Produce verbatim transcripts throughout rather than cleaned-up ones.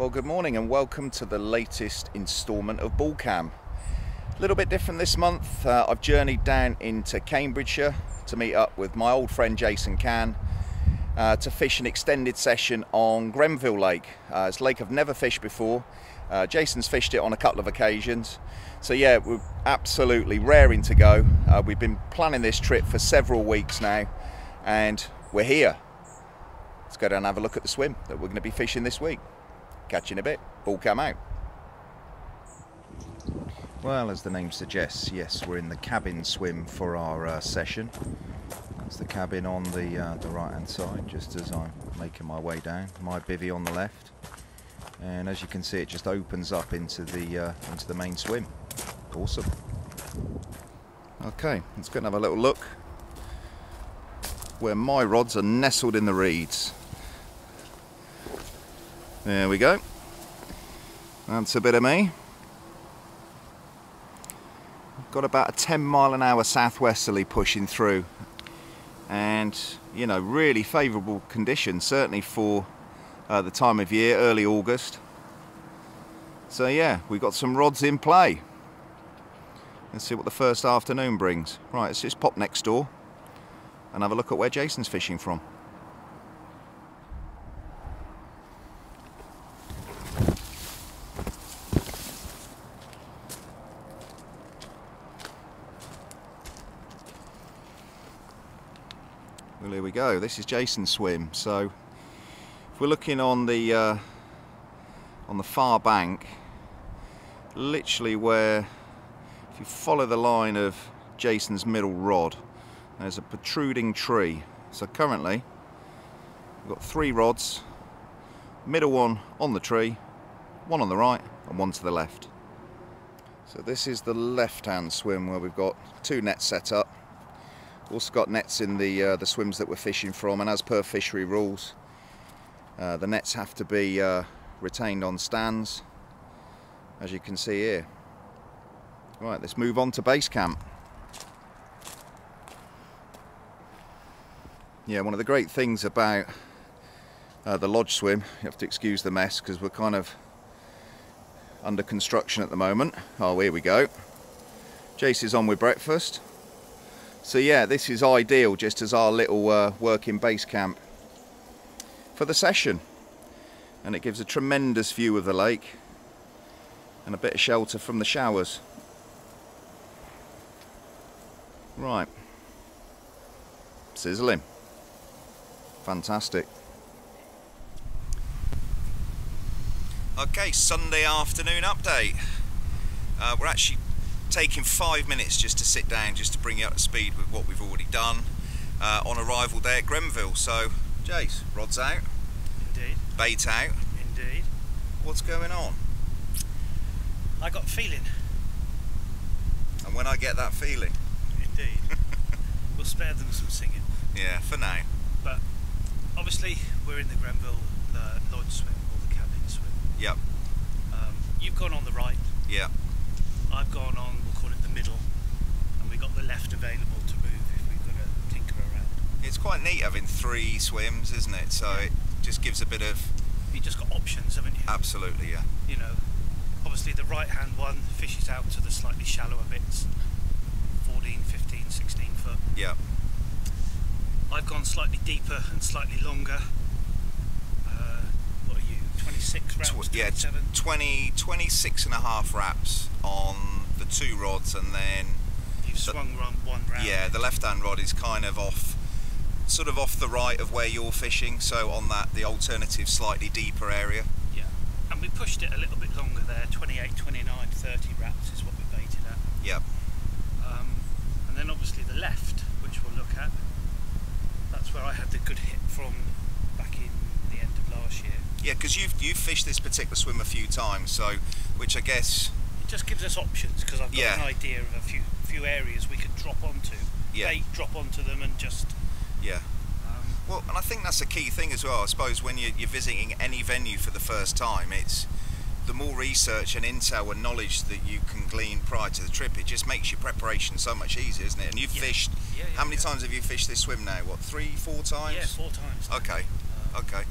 Well, good morning and welcome to the latest instalment of Bullcam. A little bit different this month. Uh, I've journeyed down into Cambridgeshire to meet up with my old friend Jason Cann uh, to fish an extended session on Grenville Lake. Uh, it's a lake I've never fished before. Uh, Jason's fished it on a couple of occasions. So yeah, we're absolutely raring to go. Uh, we've been planning this trip for several weeks now and we're here. Let's go down and have a look at the swim that we're going to be fishing this week. Catch you in a bit, Bullcam out. Well, as the name suggests, yes, we're in the cabin swim for our uh, session. That's the cabin on the, uh, the right hand side, just as I'm making my way down. My bivvy on the left, and as you can see, it just opens up into the, uh, into the main swim. Awesome. Okay, let's go and have a little look where my rods are nestled in the reeds. There we go, that's a bit of me. Got about a ten mile an hour southwesterly pushing through, and you know, really favourable conditions, certainly for uh, the time of year, early August. So yeah, we've got some rods in play. Let's see what the first afternoon brings. Right, let's just pop next door and have a look at where Jason's fishing from. Well, here we go, this is Jason's swim. So if we're looking on the uh, on the far bank, literally where, if you follow the line of Jason's middle rod, there's a protruding tree. So currently we've got three rods, middle one on the tree, one on the right and one to the left. So this is the left hand swim where we've got two nets set up. Also got nets in the uh, the swims that we're fishing from, and as per fishery rules, uh, the nets have to be uh, retained on stands, as you can see here. Right, let's move on to base camp. Yeah, one of the great things about uh, the lodge swim, you have to excuse the mess because we're kind of under construction at the moment. Oh, here we go. Jace is on with breakfast. So yeah, this is ideal just as our little uh, working base camp for the session, and it gives a tremendous view of the lake and a bit of shelter from the showers. Right, sizzling, fantastic. Okay, Sunday afternoon update. Uh, we're actually taking five minutes just to sit down, just to bring you up to speed with what we've already done uh, on arrival there at Grenville. So, Jace, rod's out. Indeed. Bait out. Indeed. What's going on? I got feeling. And when I get that feeling. Indeed. We'll spare them some singing. Yeah, for now. But obviously, we're in the Grenville uh, lodge swim or the cabin swim. Yep. Um, you've gone on the right. Yeah. I've gone on, we'll call it the middle, and we've got the left available to move if we've got to tinker around. It's quite neat having three swims, isn't it? So it just gives a bit of... You've just got options, haven't you? Absolutely, yeah. You know, obviously the right-hand one fishes out to the slightly shallower bits, fourteen, fifteen, sixteen foot. Yeah. I've gone slightly deeper and slightly longer. twenty-six wraps, yeah, twenty-seven. twenty, twenty-six and a half wraps on the two rods, and then you've the, swung round one round. Yeah, the left-hand rod is kind of off, sort of off the right of where you're fishing, so on that, the alternative, slightly deeper area. Yeah, and we pushed it a little bit longer there, twenty-eight, twenty-nine, thirty wraps is what we baited at. Yep. Um, and then obviously the left, which we'll look at, that's where I had the good hit from back in the end of last year. Yeah, because you've, you've fished this particular swim a few times, so, which I guess... It just gives us options, because I've got yeah. an idea of a few few areas we could drop onto. Yeah. Bait, drop onto them and just... Yeah. Um, well, and I think that's a key thing as well, I suppose, when you're, you're visiting any venue for the first time, it's the more research and intel and knowledge that you can glean prior to the trip, it just makes your preparation so much easier, isn't it? And you've yeah. fished... Yeah, yeah, how many yeah. times have you fished this swim now? What, three, four times? Yeah, four times. Okay, um, okay.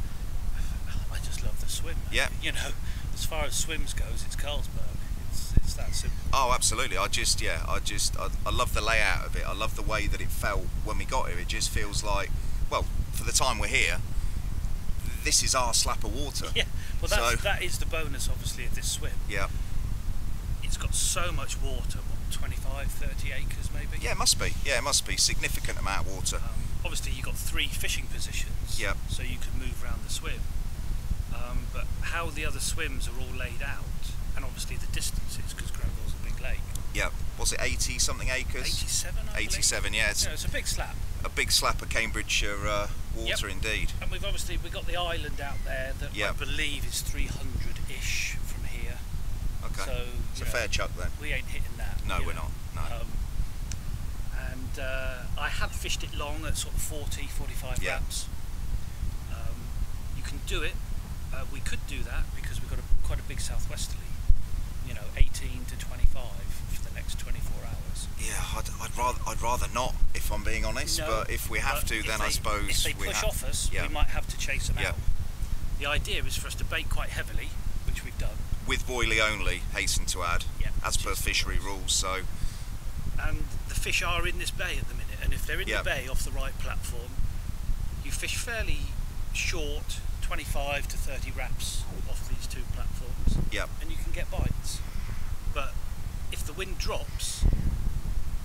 just love the swim. Yeah. You know, as far as swims goes, it's Carlsberg. It's, it's that simple. Oh, absolutely. I just, yeah, I just, I, I love the layout of it. I love the way that it felt when we got here. It just feels like, well, for the time we're here, this is our slap of water. Yeah. Well, that's, so, that is the bonus, obviously, of this swim. Yeah. It's got so much water. What, twenty-five, thirty acres, maybe? Yeah, it must be. Yeah, it must be. Significant amount of water. Um, obviously, you've got three fishing positions. Yeah. So you can move around the swim. Um, but how the other swims are all laid out, and obviously the distances, because Grenville's a big lake. Yeah. Was it eighty something acres? eighty-seven, I believe. eighty-seven, yeah. It's, no, it's a big slap. A big slap of Cambridgeshire uh, water, yep. Indeed. And we've obviously we got the island out there that, yep, I believe is three hundred ish from here. Okay. So it's a know, fair chuck then. We ain't hitting that. No, we're know. not. No. Um, and uh, I have fished it long at sort of forty, forty-five yep. laps. Um, you can do it. Uh, we could do that because we've got a, quite a big southwesterly. You know, eighteen to twenty-five for the next twenty-four hours. Yeah, I'd, I'd rather I'd rather not, if I'm being honest. No, but if we have to, then they, I suppose if they push we have, off us, yeah. we might have to chase them yeah. out. The idea is for us to bait quite heavily, which we've done. With boilie only, hasten to add, yeah, as per fishery rules. So, and the fish are in this bay at the minute, and if they're in yeah. the bay off the right platform, you fish fairly short. twenty-five to thirty wraps off these two platforms, yep. and you can get bites. But if the wind drops,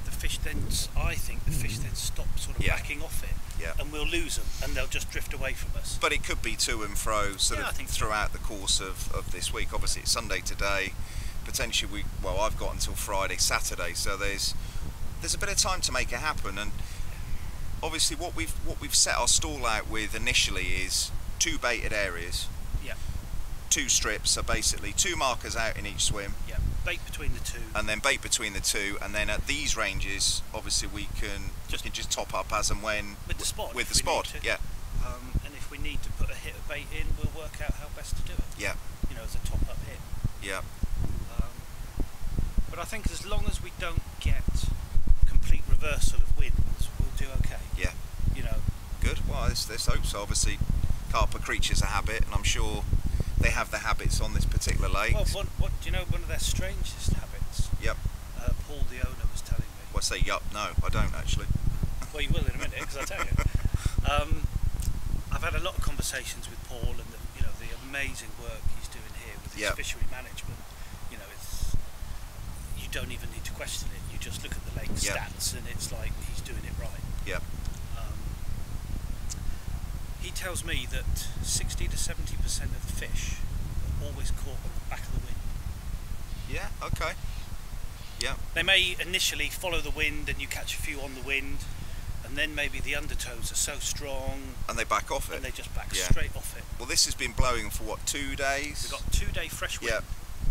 the fish then, I think the fish then stop sort of yep. backing off it, yep. and we'll lose them, and they'll just drift away from us. But it could be to and fro sort yeah, of throughout so. the course of, of this week. Obviously it's Sunday today, potentially we, well I've got until Friday, Saturday, so there's there's a bit of time to make it happen. And obviously what we've, what we've set our stall out with initially is two baited areas, yeah. two strips, so basically two markers out in each swim. Yeah, bait between the two. And then bait between the two, and then at these ranges, obviously we can just, we can just top up as and when. With the spot. With the spot, yeah. Um, and if we need to put a hit of bait in, we'll work out how best to do it. Yeah. You know, as a top up hit. Yeah. Um, but I think as long as we don't get complete reversal of winds, we'll do okay. Yeah. You know. Good, well, let's, let's hope so, obviously. Carp creatures a habit, and I'm sure they have their habits on this particular lake. Well, what, what do you know? One of their strangest habits. Yep. Uh, Paul, the owner, was telling me. Well, I say yup. No, I don't actually. Well, you will in a minute because I tell you. Um, I've had a lot of conversations with Paul, and the, you know the amazing work he's doing here with his yep. fishery management. You know, it's you don't even need to question it. You just look at the lake yep. stats, and it's like he's doing it right. Yep. He tells me that sixty to seventy percent of the fish are always caught on the back of the wind. Yeah, okay. Yeah. They may initially follow the wind and you catch a few on the wind, and then maybe the undertows are so strong. And they back off it. And they just back yeah. straight off it. Well, this has been blowing for what, two days? We've got two day fresh wind. Yeah,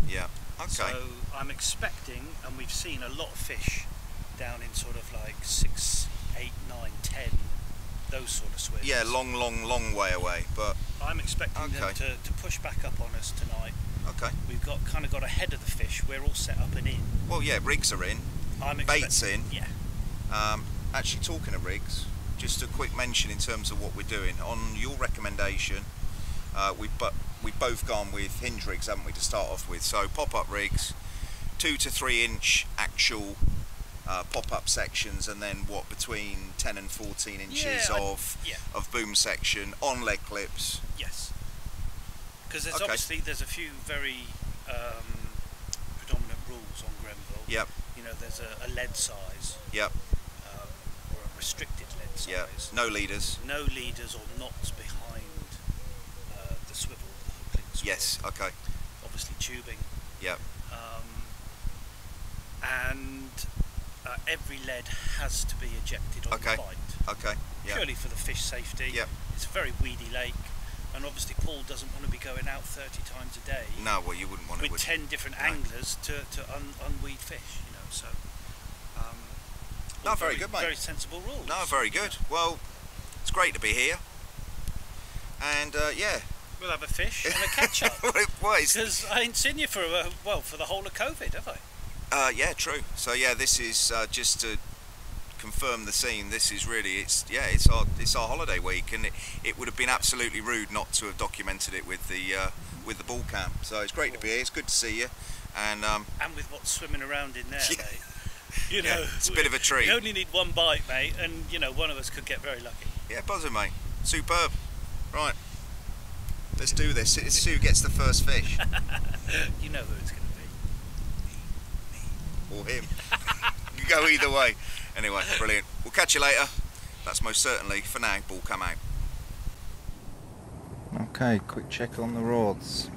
yeah, okay. So I'm expecting, and we've seen a lot of fish down in sort of like six, eight, nine, ten. Those sort of swims. Yeah, long, long, long way away. But I'm expecting okay. them to, to push back up on us tonight. Okay. We've got kind of got ahead of the fish. We're all set up and in. Well, yeah, rigs are in. I'm bait's in. Yeah. Um, actually, talking of rigs, just a quick mention in terms of what we're doing. On your recommendation, uh, we've but we've both gone with hinge rigs, haven't we, to start off with? So pop-up rigs, two to three inch actual. Uh, pop-up sections, and then what between ten and fourteen inches yeah, of I, yeah. of boom section on leg clips. Yes, because there's okay. obviously there's a few very um, predominant rules on Grenville. Yep. You know, there's a, a lead size. Yep. Um, or a restricted lead size. Yep. No leaders. No leaders or knots behind uh, the swivel. The hook swivel. Yes. Okay. Obviously tubing. Yep. Um, and Uh, every lead has to be ejected on okay. the bite. Okay. Yeah. Purely for the fish safety. Yeah. It's a very weedy lake, and obviously Paul doesn't want to be going out thirty times a day. No, well you wouldn't want to. With ten you? different no. anglers to to un, unweed fish, you know. So. Um, no, very, very good, mate. Very sensible rules. No, very good. Yeah. Well, it's great to be here. And uh, yeah. We'll have a fish and a catch up. Because I ain't seen you for uh, well for the whole of COVID, have I? Uh, yeah, true. So yeah, this is uh, just to confirmed the scene. This is really, it's yeah, it's our it's our holiday week, and it, it would have been absolutely rude not to have documented it with the uh, with the Bullcam. So it's great to be here. It's good to see you, and um, and with what's swimming around in there, yeah. Mate. You know, yeah, it's a bit of a treat. You only need one bite, mate, and you know one of us could get very lucky. Yeah, buzzing, mate. Superb. Right, let's do this. It's who gets the first fish. You know who it's going to be. Me, me. Or him. You go either way. Anyway, brilliant. We'll catch you later. That's most certainly, for now, ball come out. Okay, quick check on the rods.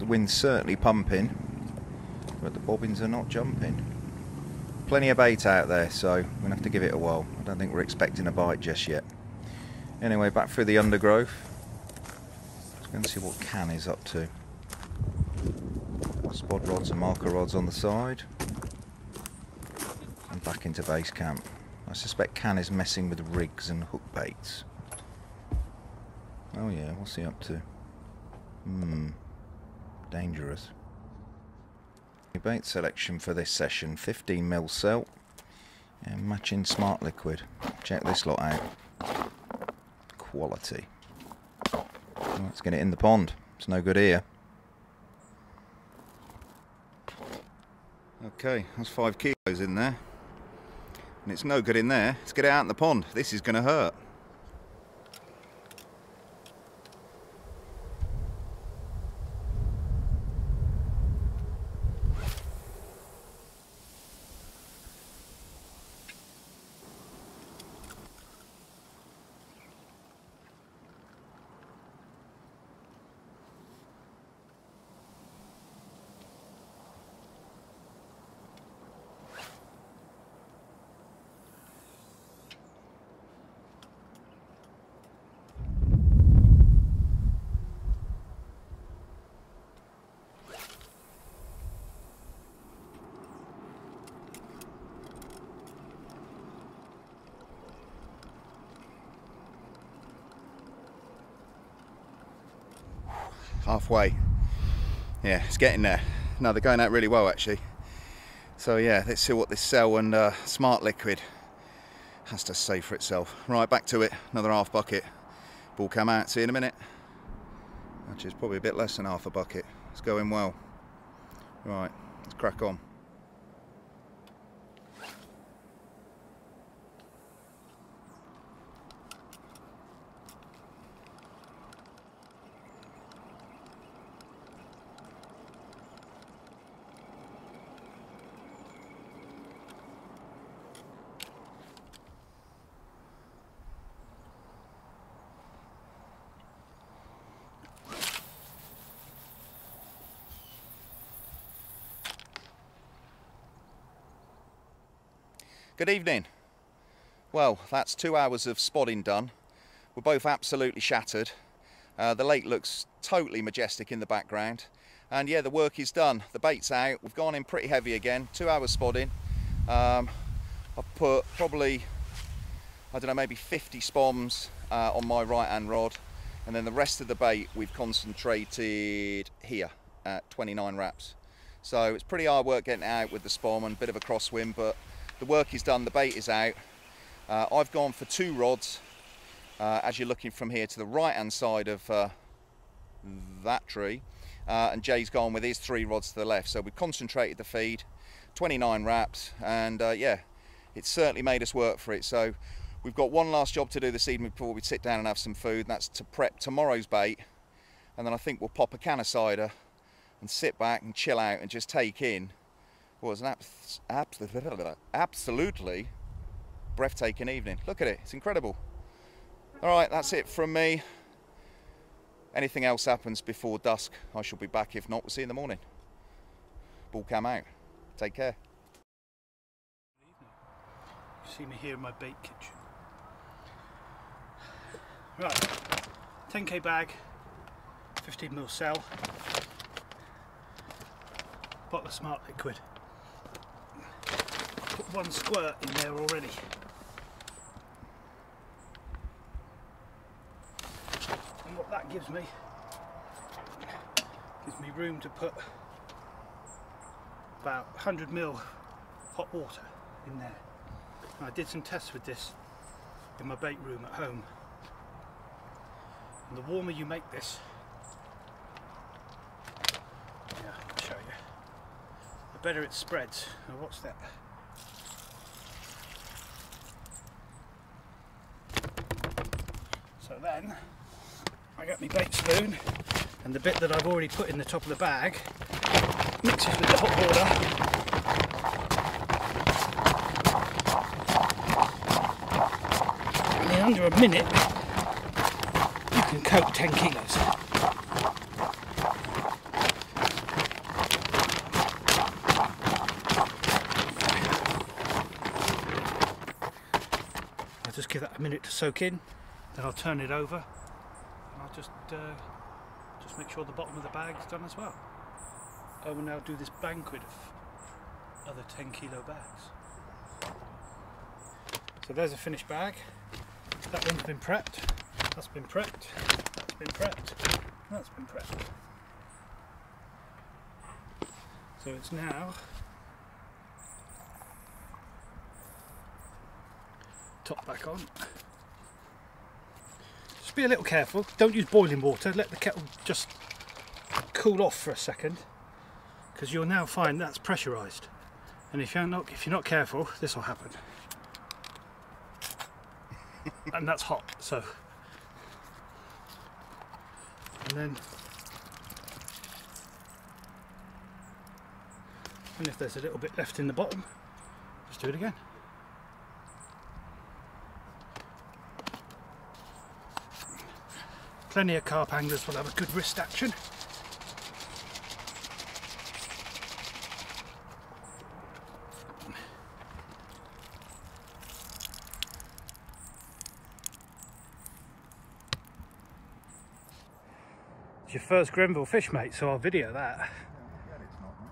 The wind's certainly pumping, but the bobbins are not jumping. Plenty of bait out there, so we're going to have to give it a while. I don't think we're expecting a bite just yet. Anyway, back through the undergrowth. Let's go and see what Cann is up to. Spod rods and marker rods on the side. And back into base camp. I suspect Cann is messing with rigs and hook baits. Oh yeah, what's he up to? Hmm, dangerous. Bait selection for this session, fifteen mil Selt and matching Smart Liquid. Check this lot out. Quality. Well, let's get it in the pond. It's no good here. Okay, that's five kilos in there. And it's no good in there. Let's get it out in the pond. This is going to hurt. Halfway. Yeah, it's getting there. No, they're going out really well actually. So yeah, let's see what this Cell and uh, Smart Liquid has to say for itself. Right, back to it. Another half bucket. Ball come out, see you in a minute. Which is probably a bit less than half a bucket. It's going well. Right, let's crack on. Good evening. Well, that's two hours of spotting done. We're both absolutely shattered. Uh, the lake looks totally majestic in the background. And yeah, the work is done. The bait's out. We've gone in pretty heavy again. Two hours spotting. Um, I've put probably, I don't know, maybe fifty spoms uh, on my right-hand rod. And then the rest of the bait we've concentrated here at twenty-nine wraps. So it's pretty hard work getting out with the spom and a bit of a crosswind, but the work is done, the bait is out. Uh, I've gone for two rods, uh, as you're looking from here to the right-hand side of uh, that tree, uh, and Jay's gone with his three rods to the left. So we've concentrated the feed, twenty-nine wraps, and uh, yeah, it's certainly made us work for it. So we've got one last job to do this evening before we sit down and have some food, and that's to prep tomorrow's bait. And then I think we'll pop a can of cider and sit back and chill out and just take in. Well, it's an abs abs absolutely breathtaking evening. Look at it, it's incredible. All right, that's it from me. Anything else happens before dusk, I shall be back. If not, we'll see you in the morning. Ball cam out. Take care. You see me here in my bait kitchen. Right, ten K bag, fifteen mil Cell, bottle of Smart Liquid. Put one squirt in there already. And what that gives me, gives me room to put about one hundred mil hot water in there. I did some tests with this in my bake room at home, and the warmer you make this, yeah, I'll show you, the better it spreads. Now what's that? So then I got my bake spoon, and the bit that I've already put in the top of the bag mixes with the hot water. Under a minute, you can coat ten kilos. I'll just give that a minute to soak in, then I'll turn it over, and I'll just uh, just make sure the bottom of the bag is done as well. I will now do this banquet of other ten kilo bags. So there's a finished bag. That one's been prepped, that's been prepped, that's been prepped, that's been prepped. So it's now top back on. Just be a little careful, don't use boiling water, let the kettle just cool off for a second, because you'll now find that's pressurised. And if you're not, if you're not careful, this will happen. And that's hot, so. And then, and if there's a little bit left in the bottom, just do it again. Plenty of carp anglers will have a good wrist action. It's your first Grenville fish, mate, so I'll video that. Yeah, it's not, man.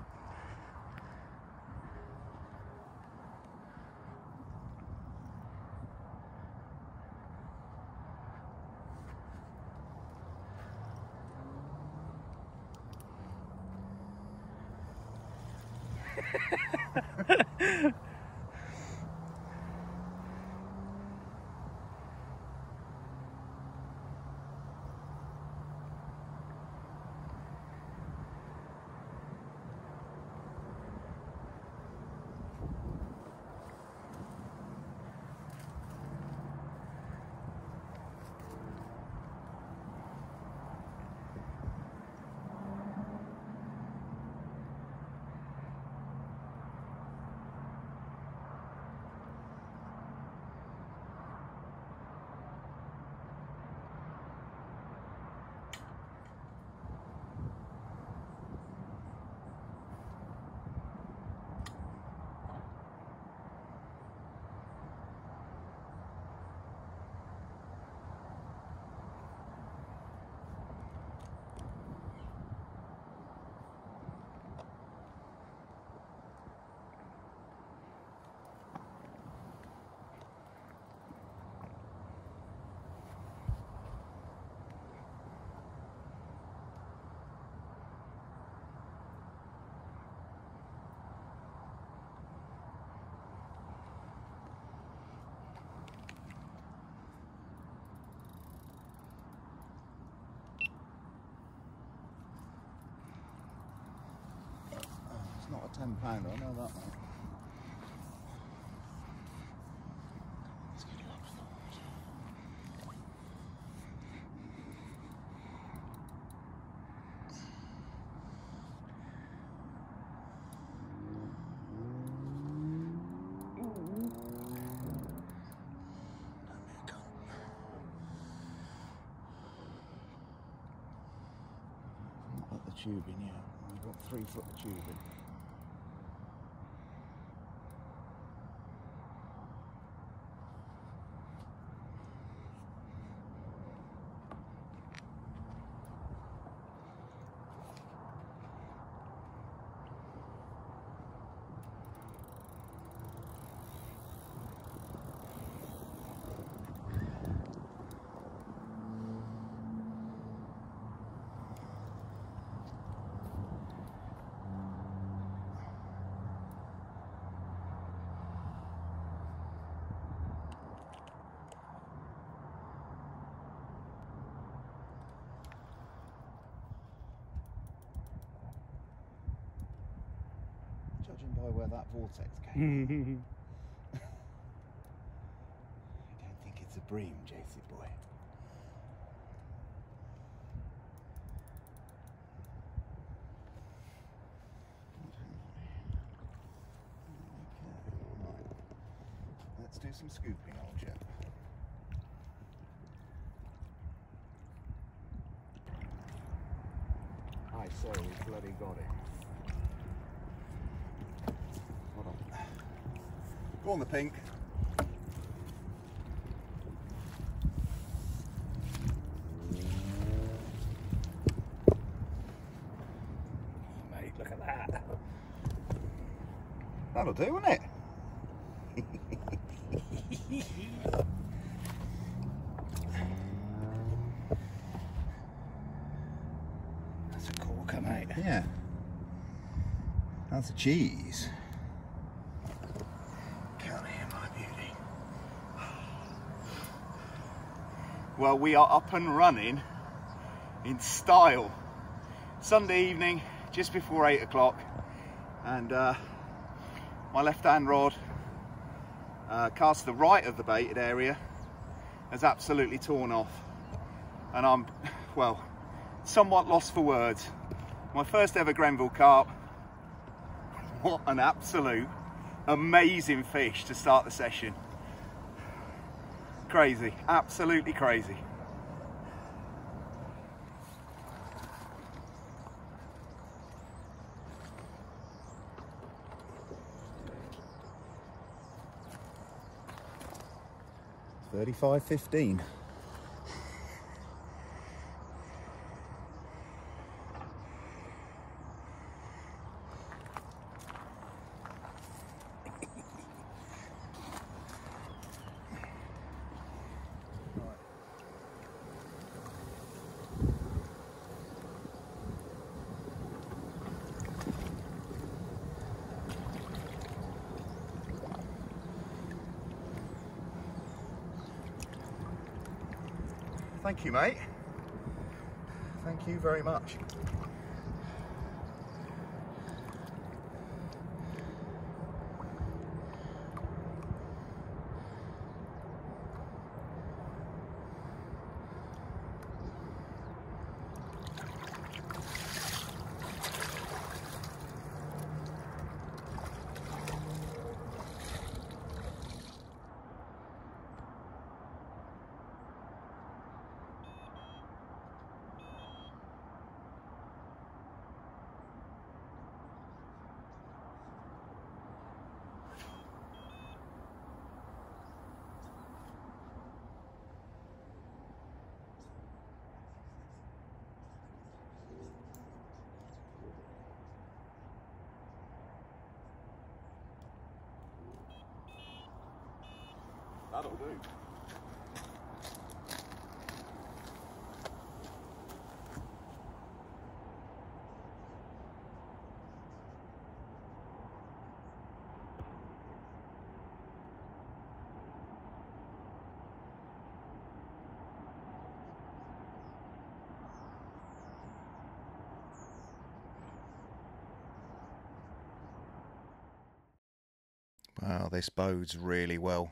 Not a ten pounder, I know that one. Let's get you up to the water. Not at the tubing yet. We've got three foot of tubing. by where that vortex came. I don't think it's a bream, J C boy. Let's do some scooping, old chap. I say we bloody got him. Hold on. Go on, the pink. Oh, mate, look at that. That'll do, won't it? That's a corker, mate. Yeah. That's a cheese. Come here, my beauty. Well, we are up and running in style. Sunday evening, just before eight o'clock, and uh, my left-hand rod. Uh, cast to the right of the baited area has absolutely torn off, and I'm, well, somewhat lost for words. My first ever Grenville carp. What an absolute amazing fish to start the session. Crazy, absolutely crazy. thirty-five fifteen. Thank you, mate. Thank you very much. That'll do. Wow, this bodes really well.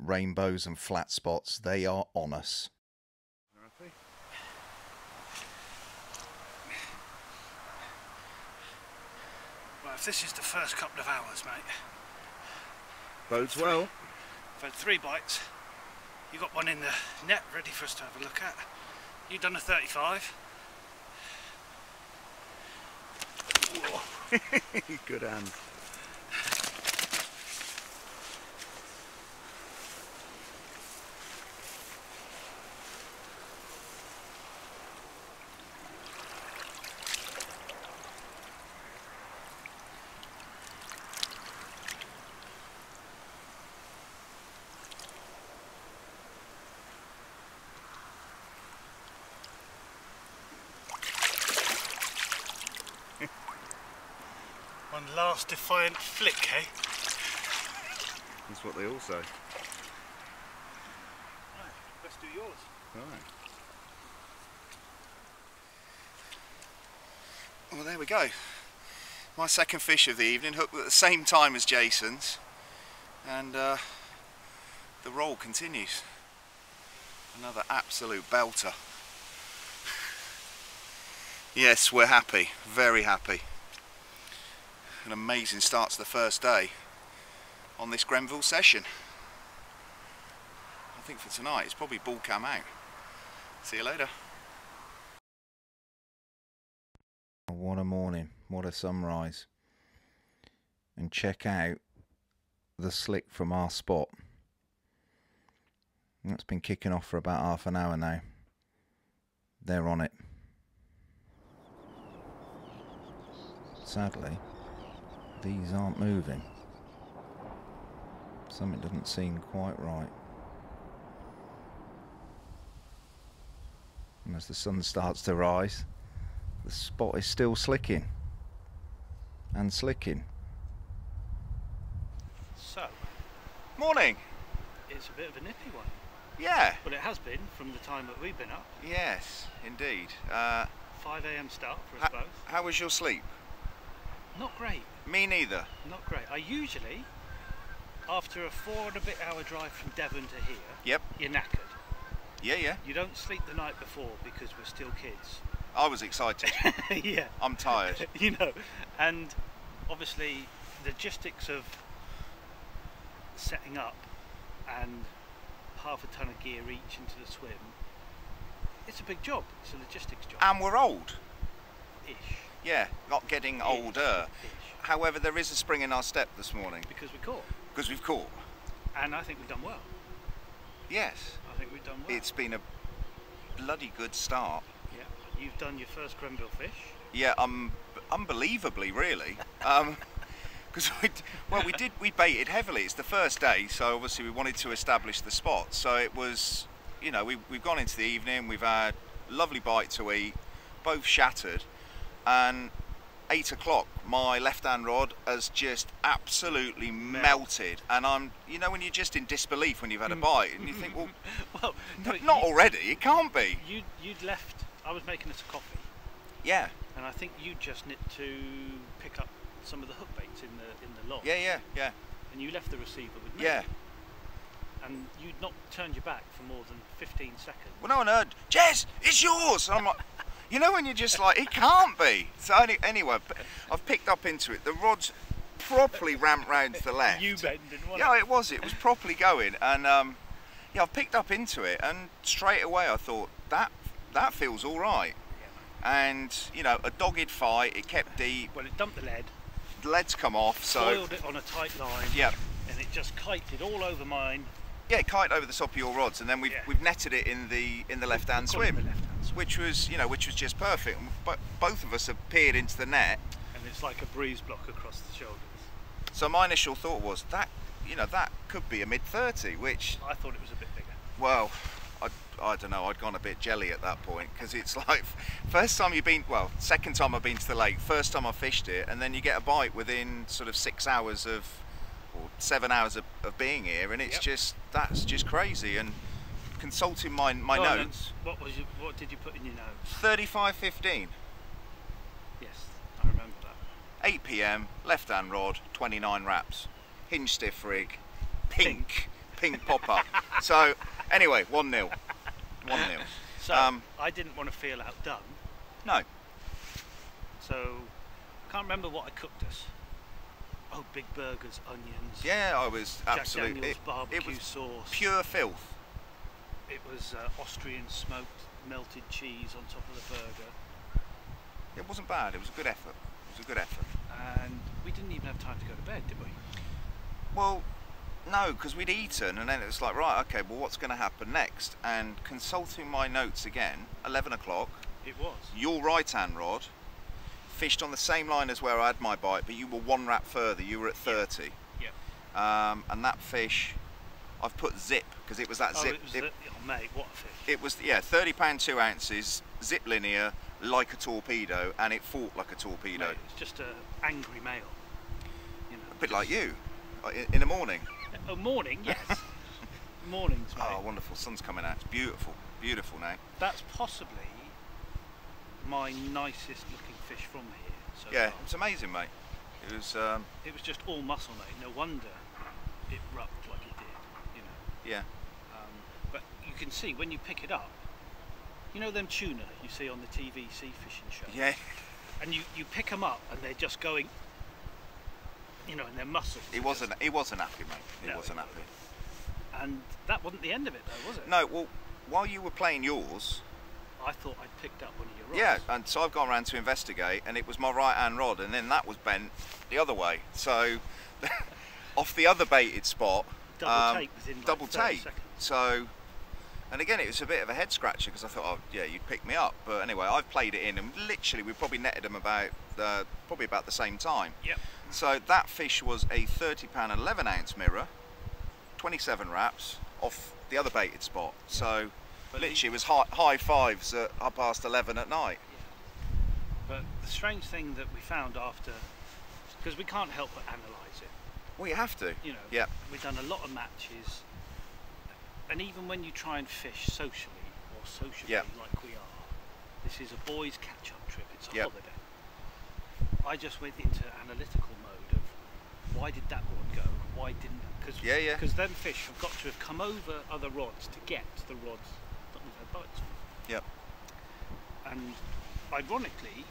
Rainbows and flat spots, they are on us. Well, if this is the first couple of hours, mate, bodes well. I've had three bites. You got one in the net ready for us to have a look at. You've done a thirty-five. Whoa. Good hand. One last defiant flick, hey? That's what they all say. Right, let's do yours. Right. Well, there we go. my second fish of the evening, hooked at the same time as Jason's, and uh, the roll continues. Another absolute belter. Yes, we're happy, very happy. An amazing start to the first day on this Grenville session. I think for tonight it's probably Bullcam out. See you later. What a morning, what a sunrise. And check out the slick from our spot. That's been kicking off for about half an hour now. They're on it. Sadly, these aren't moving. Something doesn't seem quite right. And as the sun starts to rise, the spot is still slicking and slicking. So, morning. It's a bit of a nippy one. Yeah. Well, it has been from the time that we've been up. Yes, indeed. Uh, five A M start for us both. How was your sleep? Not great. Me neither. Not great. I usually, after a four and a bit hour drive from Devon to here, yep, you're knackered. Yeah, yeah. You don't sleep the night before because we're still kids. I was excited. Yeah. I'm tired. You know, and obviously logistics of setting up and half a ton of gear each into the swim, it's a big job. It's a logistics job. And we're old. Ish. Yeah, not getting older. Ish. However, there is a spring in our step this morning. Because we caught. Because we've caught. And I think we've done well. Yes. I think we've done well. It's been a bloody good start. Yeah, you've done your first Grenville fish. Yeah, um, unbelievably, really. um, because we, well, we did, we baited heavily. It's the first day, so obviously we wanted to establish the spot. So it was, you know, we, we've gone into the evening, we've had a lovely bite to eat, both shattered, and eight o'clock, my left-hand rod has just absolutely Melt. melted. And I'm, you know, when you're just in disbelief when you've had a bite, and you think, well, well no, not you, already, it can't be. You'd, you'd left, I was making us a coffee. Yeah. And I think you just nipped to pick up some of the hook baits in the in the log. Yeah, yeah, yeah. And you left the receiver with me. Yeah. And you'd not turned your back for more than fifteen seconds. Well, no one heard, Jess, it's yours. And I'm like, you know when you're just like, it can't be. So any, anyway, I've picked up into it. The rod's properly ramped round to the left. You bended one. Yeah, it was. It was properly going. And um, yeah, I've picked up into it. And straight away I thought, that that feels all right. Yeah. And, you know, a dogged fight. It kept deep. Well, it dumped the lead. The lead's come off, so... coiled it on a tight line. Yeah. And it just kited all over mine. Yeah, it kited over the top of your rods, and then we've, yeah. we've netted it in the in the left-hand swim, the left swim, which was, you know, which was just perfect. But both of us have peered into the net. And it's like a breeze block across the shoulders. So my initial thought was, that, you know, that could be a mid thirty, which... I thought it was a bit bigger. Well, I, I don't know, I'd gone a bit jelly at that point, because it's like, first time you've been, well, second time I've been to the lake, first time I fished it, and then you get a bite within sort of six hours of, or seven hours of, of being here, and it's yep. just, that's just crazy. And consulting my, my oh, notes. No. What was your, what did you put in your notes? thirty-five fifteen. Yes, I remember that. eight P M, left-hand rod, twenty-nine wraps, hinge stiff rig, pink, pink, pink pop-up. So, anyway, one nil, one nil. So um, I didn't want to feel outdone. No. So can't remember what I cooked us. Oh, big burgers, onions. Yeah, I was absolutely. Jack Daniels barbecue it, it was sauce. Pure filth. It was uh, Austrian smoked melted cheese on top of the burger. It wasn't bad. It was a good effort. It was a good effort. And we didn't even have time to go to bed, did we? Well. No, because we'd eaten, and then it was like, right, okay, well, what's going to happen next? And consulting my notes again, eleven o'clock. It was. Your right-hand rod fished on the same line as where I had my bite, but you were one wrap further. You were at thirty. Yeah. yeah. Um, and that fish, I've put zip, because it was that oh, zip. It was it, the, oh, mate, what a fish. It was, yeah, thirty pound, two ounces, zip linear, like a torpedo, and it fought like a torpedo. Mate, it's just an angry male. You know, a bit like you, in the morning. Oh, morning, yes. Mornings, mate. Oh, wonderful. Sun's coming out. It's beautiful. Beautiful now. That's possibly my nicest looking fish from here. So yeah, far. It's amazing, mate. It was. Um, it was just all muscle, mate. No wonder it rubbed like it did. You know. Yeah. Um, but you can see when you pick it up. You know them tuna you see on the T V sea fishing show. Yeah. And you you pick them up and they're just going. You know, and their muscles. He wasn't. He wasn't happy, mate. He no, wasn't happy. And that wasn't the end of it, though, was it? No. Well, while you were playing yours. I thought I'd picked up one of your rods. Yeah, and so I've gone around to investigate, and it was my right-hand rod, and then that was bent the other way. So, off the other baited spot. Double um, take within like double take. Seconds. So, and again, it was a bit of a head scratcher because I thought, oh yeah, you'd pick me up, but anyway, I've played it in, and literally we probably netted them about uh, probably about the same time. Yep. So that fish was a thirty pound eleven ounce mirror, twenty-seven wraps off the other baited spot. Yep. So. But literally, it was high, high fives at half past eleven at night. Yeah. But the strange thing that we found after, because we can't help but analyse it. Well, you have to. You know, yeah. We've done a lot of matches, and even when you try and fish socially or socially yeah. like we are, this is a boys' catch-up trip. It's a yeah. holiday. I just went into analytical mode of why did that one go? Why didn't? Because yeah, yeah. them fish have got to have come over other rods to get the rods. Bites. Yep. And ironically,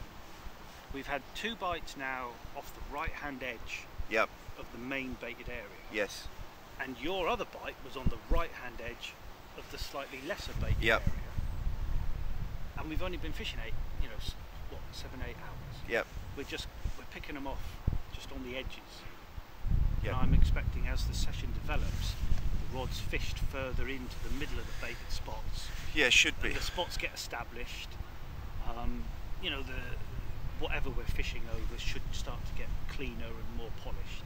we've had two bites now off the right-hand edge yep. of the main baited area. Yes. And your other bite was on the right-hand edge of the slightly lesser baited yep. area. And we've only been fishing eight, you know, what, seven, eight hours. Yep. We're just we're picking them off just on the edges. Yep. And I'm expecting as the session develops, the rods fished further into the middle of the baited spots. Yeah, should be. And the spots get established. Um, you know, the whatever we're fishing over should start to get cleaner and more polished.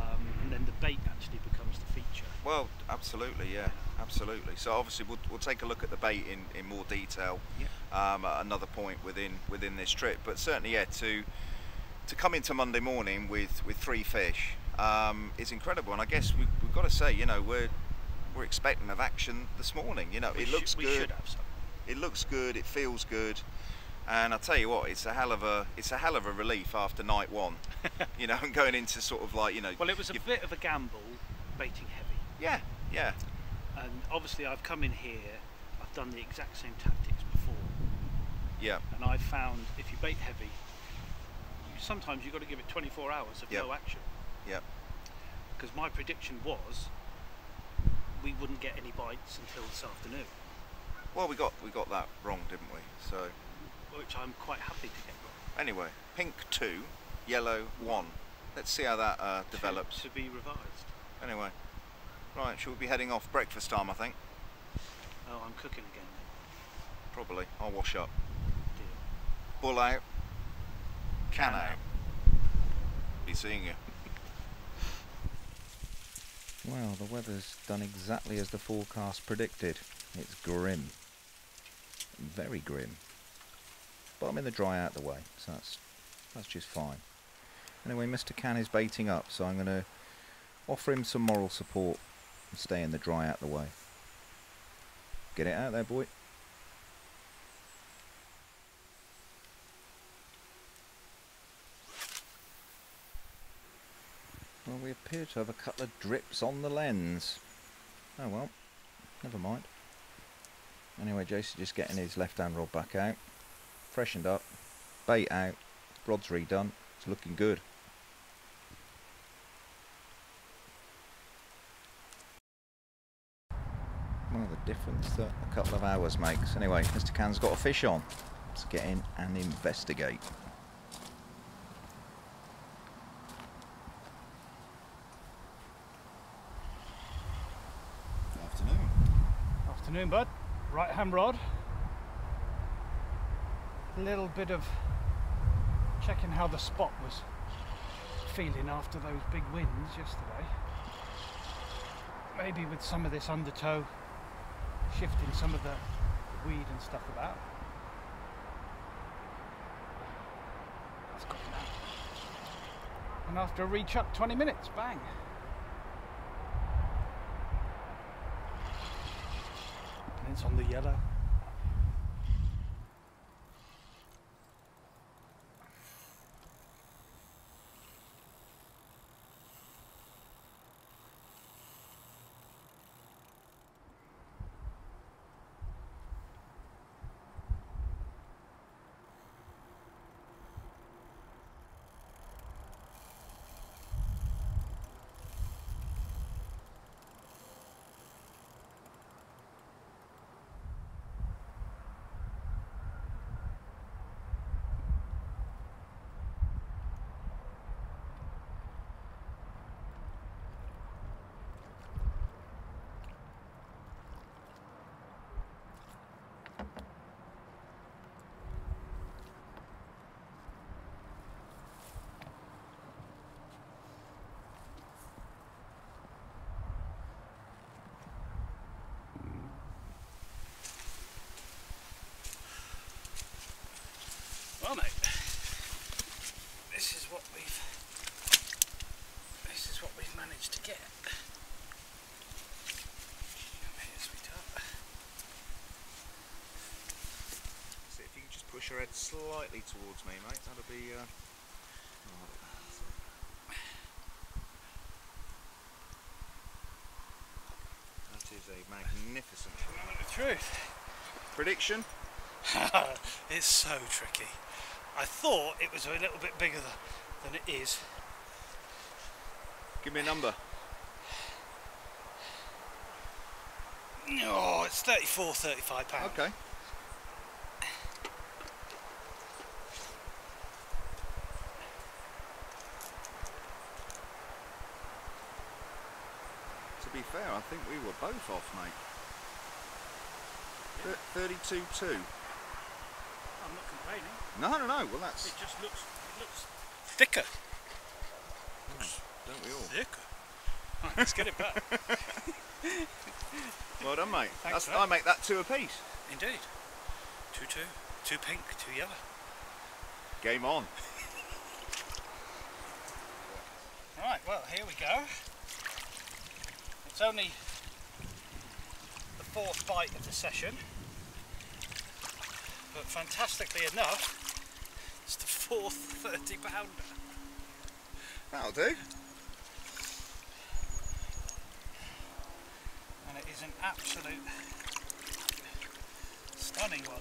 Um, and then the bait actually becomes the feature. Well, absolutely, yeah, absolutely. So obviously we'll, we'll take a look at the bait in, in more detail yeah. um, at another point within within this trip. But certainly, yeah, to to come into Monday morning with with three fish um, is incredible. And I guess we, we've got to say, you know, we're. We're expecting of action this morning. You know, we it looks good. We should have some. It looks good. It feels good. And I tell you what, it's a hell of a it's a hell of a relief after night one. You know, and going into sort of like you know. Well, it was a bit of a gamble, baiting heavy. Yeah, yeah. And obviously, I've come in here. I've done the exact same tactics before. Yeah. And I've found if you bait heavy, sometimes you've got to give it twenty-four hours of yep. no action. Yeah. Because my prediction was. We wouldn't get any bites until this afternoon. Well, we got we got that wrong, didn't we? So, which I'm quite happy to get wrong. Anyway, pink two, yellow one. Let's see how that uh, develops. To, to be revised. Anyway, right. Shall we be heading off? Breakfast time, I think. Oh, I'm cooking again. Then. Probably. I'll wash up. Deal. Bull out. Can, Can out. out. Be seeing you. Well, the weather's done exactly as the forecast predicted. It's grim. Very grim. But I'm in the dry out the way, so that's that's just fine. Anyway, Mister Cann is baiting up, so I'm going to offer him some moral support and stay in the dry out the way. Get it out there, boy. Well, we appear to have a couple of drips on the lens. Oh well, never mind. Anyway, Jason just getting his left-hand rod back out. Freshened up, bait out, rod's redone, it's looking good. Well, the difference that a couple of hours makes. Anyway, Mister Cann's got a fish on. Let's get in and investigate. Afternoon, bud. Right hand rod. A little bit of checking how the spot was feeling after those big winds yesterday. Maybe with some of this undertow shifting some of the weed and stuff about. That's got me now. And after a reach up twenty minutes, bang. It's on the yellow. Well, mate, this is what we've this is what we've managed to get. Come here, sweetheart. So if you can just push your head slightly towards me, mate, that'll be. Uh... That is a magnificent moment of truth. Prediction? It's so tricky. I thought it was a little bit bigger than it is. Give me a number. No, oh, it's thirty-four, thirty-five pounds. Okay. To be fair, I think we were both off, mate. thirty-two two. I'm not complaining. No, no, no. Well, that's. It just looks, it looks thicker. Mm, looks don't we all? Thicker. All right, let's get it back. Well done, mate. Thanks, that's, I make that two apiece. Indeed. Two, two, two pink, two yellow. Game on. Right. Well, here we go. It's only the fourth bite of the session. But fantastically enough, it's the fourth thirty pounder. That'll do. And it is an absolute stunning one.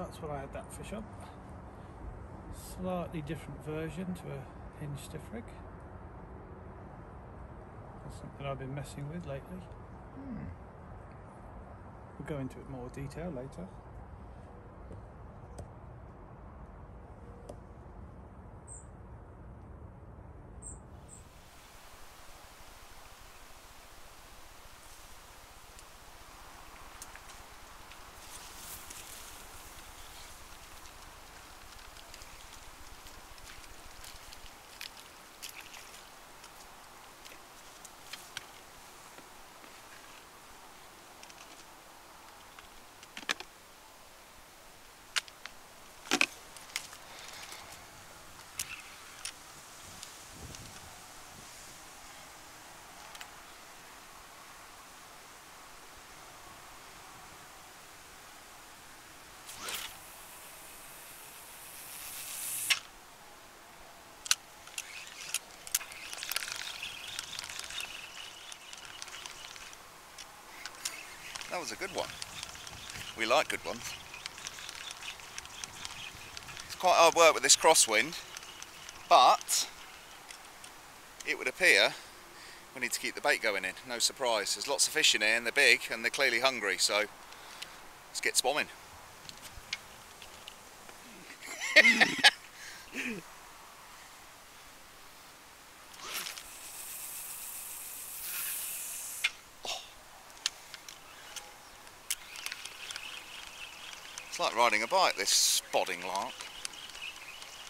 That's what I had that fish on. Slightly different version to a hinge stiff rig. That's something I've been messing with lately. Hmm. We'll go into it more detail later. That was a good one. We like good ones. It's quite hard work with this crosswind, but it would appear we need to keep the bait going in. No surprise. There's lots of fish in here and they're big and they're clearly hungry, so let's get spomming. It's like riding a bike, this spotting lark.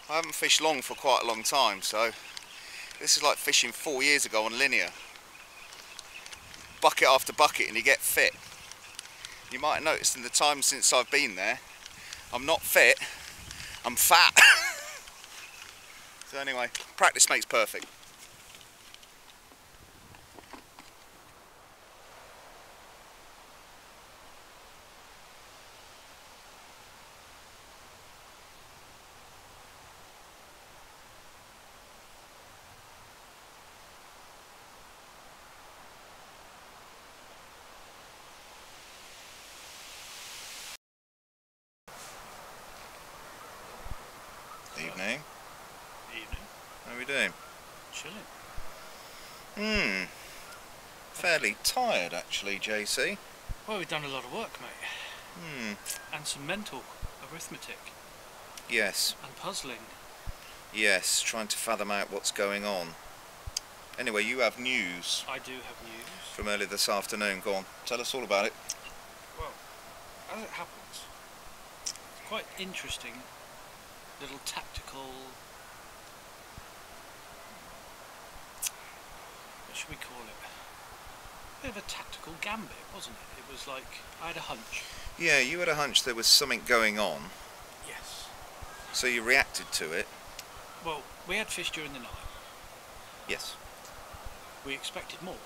I haven't fished long for quite a long time, so this is like fishing four years ago on linear. Bucket after bucket and you get fit. You might have noticed in the time since I've been there, I'm not fit, I'm fat. So anyway, practice makes perfect. Evening. Evening. How are we doing? Chilling. Hmm. Fairly tired actually, J C. Well, we've done a lot of work, mate. Hmm. And some mental arithmetic. Yes. And puzzling. Yes, trying to fathom out what's going on. Anyway, you have news. I do have news. From early this afternoon. Go on, tell us all about it. Well, as it happens, it's quite interesting little tactical... What should we call it? A bit of a tactical gambit, wasn't it? It was like, I had a hunch. Yeah, you had a hunch there was something going on. Yes. So you reacted to it. Well, we had fish during the night. Yes. We expected more.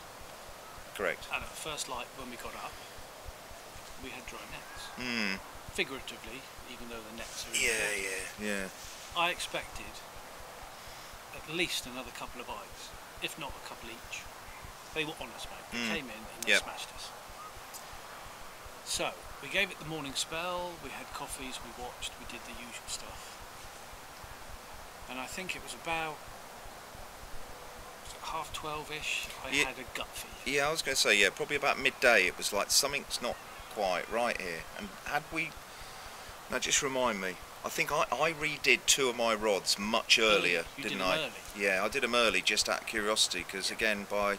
Correct. And at first light, when we got up, we had dry nets. Mm. Figuratively, even though the nets are... Yeah, yeah, yeah. I expected at least another couple of bites, if not a couple each. They were on us, mate. They mm. came in and they yep. smashed us. So, we gave it the morning spell, we had coffees, we watched, we did the usual stuff. And I think it was about... half twelve-ish, I yeah, had a gut feeling. Yeah, I was going to say, yeah, probably about midday, it was like, something's not quite right here. And had we... Now, just remind me, I think I, I redid two of my rods much earlier, you didn't did I? Early. Yeah, I did them early, just out of curiosity, because, yeah. again, by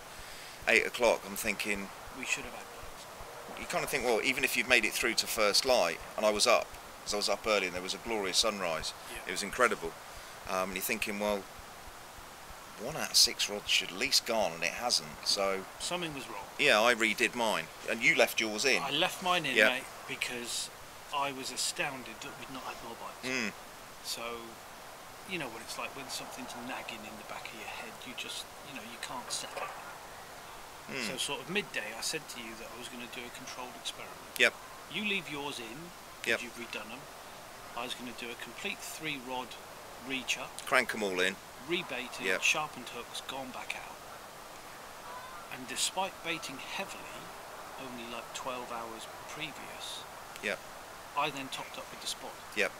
eight o'clock, I'm thinking... We should have had bites. You kind of think, well, even if you've made it through to first light, and I was up, because I was up early, and there was a glorious sunrise. Yeah. It was incredible. Um, and you're thinking, well... one out of six rods should at least gone, and it hasn't, so... Something was wrong. Yeah, I redid mine, and you left yours in. I left mine in, yep. mate, because I was astounded that we'd not had more bites. Mm. So, you know what it's like when something's nagging in the back of your head, you just, you know, you can't settle it. Mm. So sort of midday, I said to you that I was going to do a controlled experiment. Yep. You leave yours in, because yep. you've redone them. I was going to do a complete three-rod reacher. Crank them all in. Rebaited, yep. sharpened hooks, gone back out, and despite baiting heavily, only like twelve hours previous, yep. I then topped up with the spot, yep.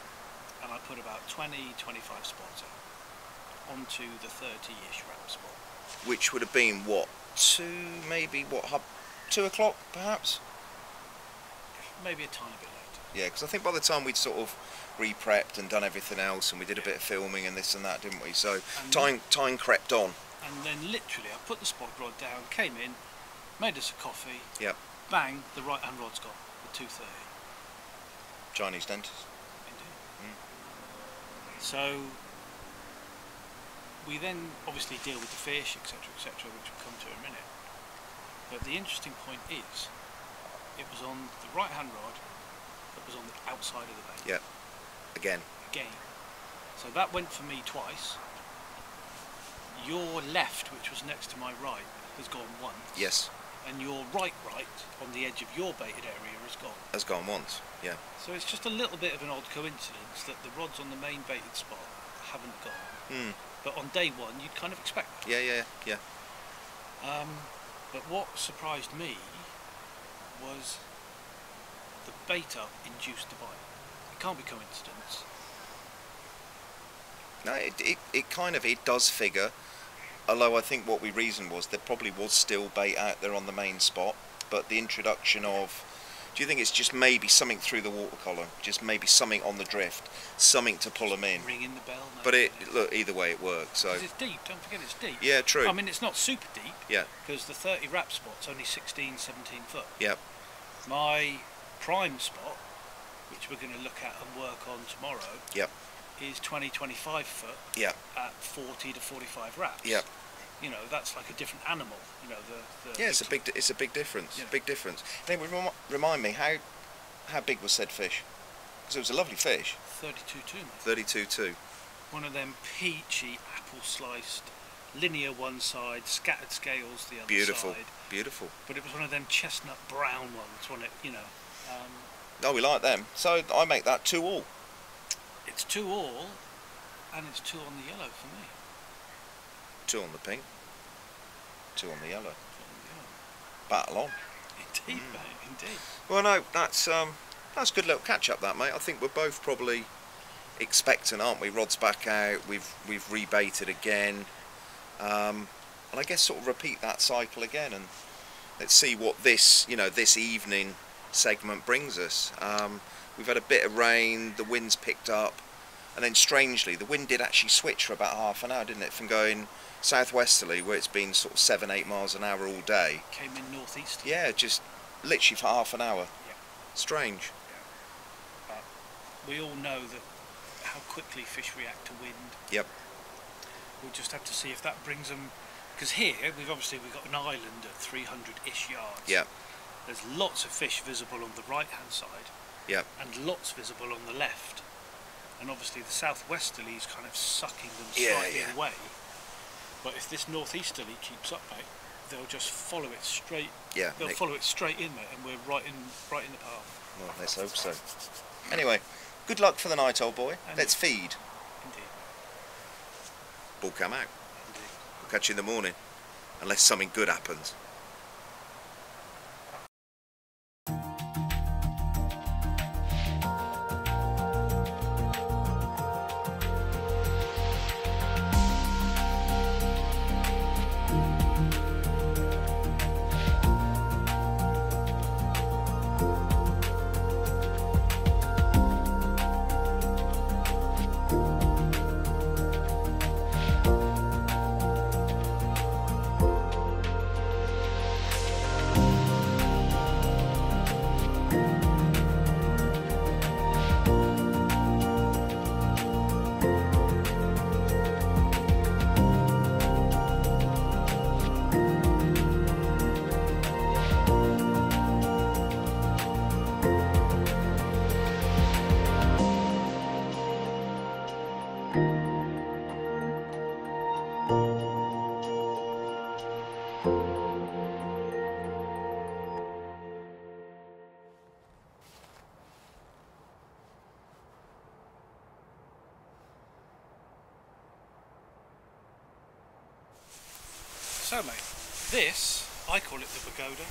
and I put about twenty, twenty-five spots out onto the thirty-ish wrap spot. Which would have been what, two, maybe what, hub, two o'clock perhaps? Maybe a tiny bit later. Yeah, because I think by the time we'd sort of re-prepped and done everything else, and we did a bit of filming and this and that, didn't we? So and time time crept on. And then literally I put the spot rod down, came in, made us a coffee, yep. bang, the right hand rod's gone, the two thirty. Chinese dentist. Indeed. Mm. So we then obviously deal with the fish, etc, etc, which we'll come to in a minute. But the interesting point is, it was on the right hand rod that was on the outside of the bait. Yep. Again. Again. So that went for me twice. Your left, which was next to my right, has gone once. Yes. And your right right on the edge of your baited area has gone. Has gone once, yeah. So it's just a little bit of an odd coincidence that the rods on the main baited spot haven't gone. Mm. But on day one, you'd kind of expect that. Yeah, yeah, yeah. Um, but what surprised me was the bait up induced the bite. Can't be coincidence. No, it, it, it kind of, it does figure, although I think what we reasoned was there probably was still bait out there on the main spot, but the introduction of, do you think it's just maybe something through the water column, just maybe something on the drift, something to pull just them in. Ringing the bell. No, but it, look, either way it works. So. Because it's deep, don't forget it's deep. Yeah, true. I mean, it's not super deep. Yeah. Because the thirty wrap spot's only sixteen, seventeen foot. Yeah. My prime spot, which we're going to look at and work on tomorrow, yep. is twenty, twenty-five foot yep. at forty to forty-five wraps. Yep. You know, that's like a different animal. You know, the, the yeah, it's a big, it's a big difference. You know. Big difference. Then rem remind me how how big was said fish? Because it was a lovely fish. thirty-two two. thirty-two two. One of them peachy apple sliced, linear one side, scattered scales the other beautiful. Side. Beautiful, beautiful. But it was one of them chestnut brown ones, wasn't it? You know. Um, No, we like them. So I make that two all. It's two all, and it's two on the yellow for me. Two on the pink. Two on the yellow. On the yellow. Battle on. Indeed, mm. mate. Indeed. Well, no, that's um, that's a good little catch up, that mate. I think we're both probably expectant, aren't we? Rod's back out. We've we've rebaited again. Um, and I guess sort of repeat that cycle again, and let's see what this, you know, this evening segment brings us. Um, we've had a bit of rain, the wind's picked up, and then strangely the wind did actually switch for about half an hour, didn't it, from going southwesterly, where it's been sort of seven, eight miles an hour all day. Came in northeast. Yeah, just literally for half an hour. Yeah. Strange. Yeah. But we all know that how quickly fish react to wind. Yep. We'll just have to see if that brings them, because here we've obviously we've got an island at three hundred-ish yards. Yeah. There's lots of fish visible on the right-hand side. Yeah. And lots visible on the left. And obviously the southwesterly is kind of sucking them slightly yeah, yeah. away. But if this northeasterly keeps up, mate, they'll just follow it straight. Yeah. They'll Nick. follow it straight in, mate, and we're right in, right in the path. Well, let's hope so. Anyway, good luck for the night, old boy. And let's feed. Indeed. Bullcam out. Indeed. We'll catch you in the morning, unless something good happens. So mate, this, I call it the pagoda.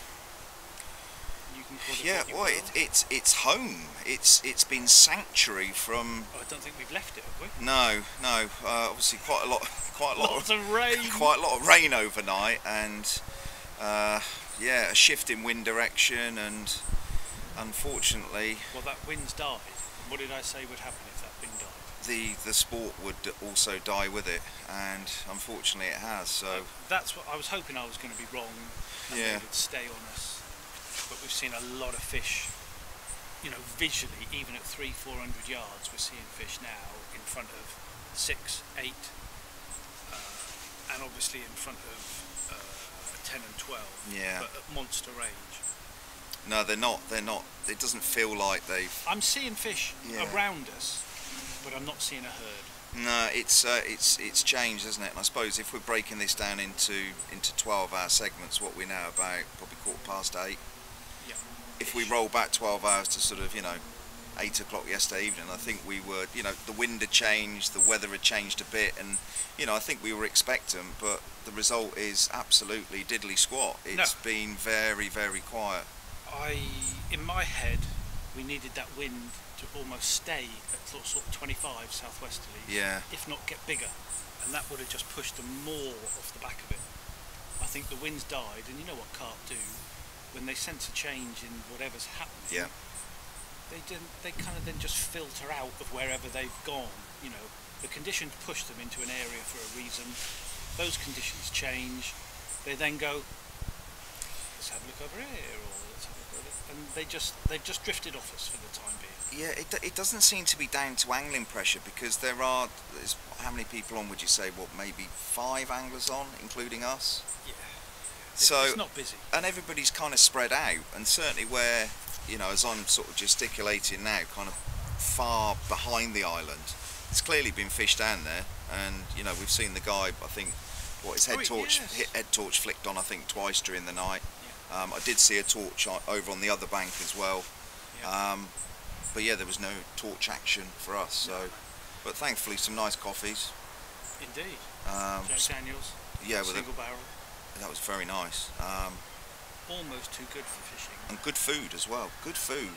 You can call it yeah, well, it, it's it's home. It's it's been sanctuary from. Oh, I don't think we've left it, have we? No, no. Uh, obviously, quite a lot, quite a lot Lots of, of rain. Quite a lot of rain overnight, and uh, yeah, a shift in wind direction, and unfortunately. Well, that wind's died. What did I say would happen if that wind died? The, the sport would also die with it, and unfortunately it has. So that's what I was hoping. I was going to be wrong and yeah. they would stay on us, but we've seen a lot of fish, you know, visually, even at three four hundred yards we're seeing fish now in front of six, eight, uh, and obviously in front of uh, ten and twelve, yeah, but at monster range. No, they're not, they're not, it doesn't feel like they've. I'm seeing fish yeah. around us, but I'm not seeing a herd. No, it's uh, it's it's changed, hasn't it? And I suppose if we're breaking this down into into twelve hour segments, what we're now about probably quarter past eight. Yeah. If we roll back twelve hours to sort of, you know, eight o'clock yesterday evening, I think we were, you know, the wind had changed, the weather had changed a bit, and you know, I think we were expectant, but the result is absolutely diddly squat. It's no. been very very quiet. I in my head, we needed that wind to almost stay at sort of twenty-five southwesterly, yeah. if not get bigger, and that would have just pushed them more off the back of it. I think the wind's died, and you know what carp do when they sense a change in whatever's happening. Yeah. They didn't. They kind of then just filter out of wherever they've gone. You know, the conditions push them into an area for a reason. Those conditions change. They then go, let's have a look over here, or let's have a look over here, and they just they've just drifted off us for the time being. Yeah, it, it doesn't seem to be down to angling pressure, because there are, there's, how many people on would you say, what, maybe five anglers on, including us? Yeah, it's, so, it's not busy. And everybody's kind of spread out, and certainly where, you know, as I'm sort of gesticulating now, kind of far behind the island, it's clearly been fish down there, and, you know, we've seen the guy, I think, what, his head oh, torch yes. hit, head torch flicked on, I think, twice during the night. Yeah. Um, I did see a torch over on the other bank as well. Yeah. Um, But yeah, there was no torch action for us. So, no. But thankfully, some nice coffees. Indeed. Um, Jack Daniels. Yeah, with single a, barrel. That was very nice. Um, Almost too good for fishing. And good food as well. Good food.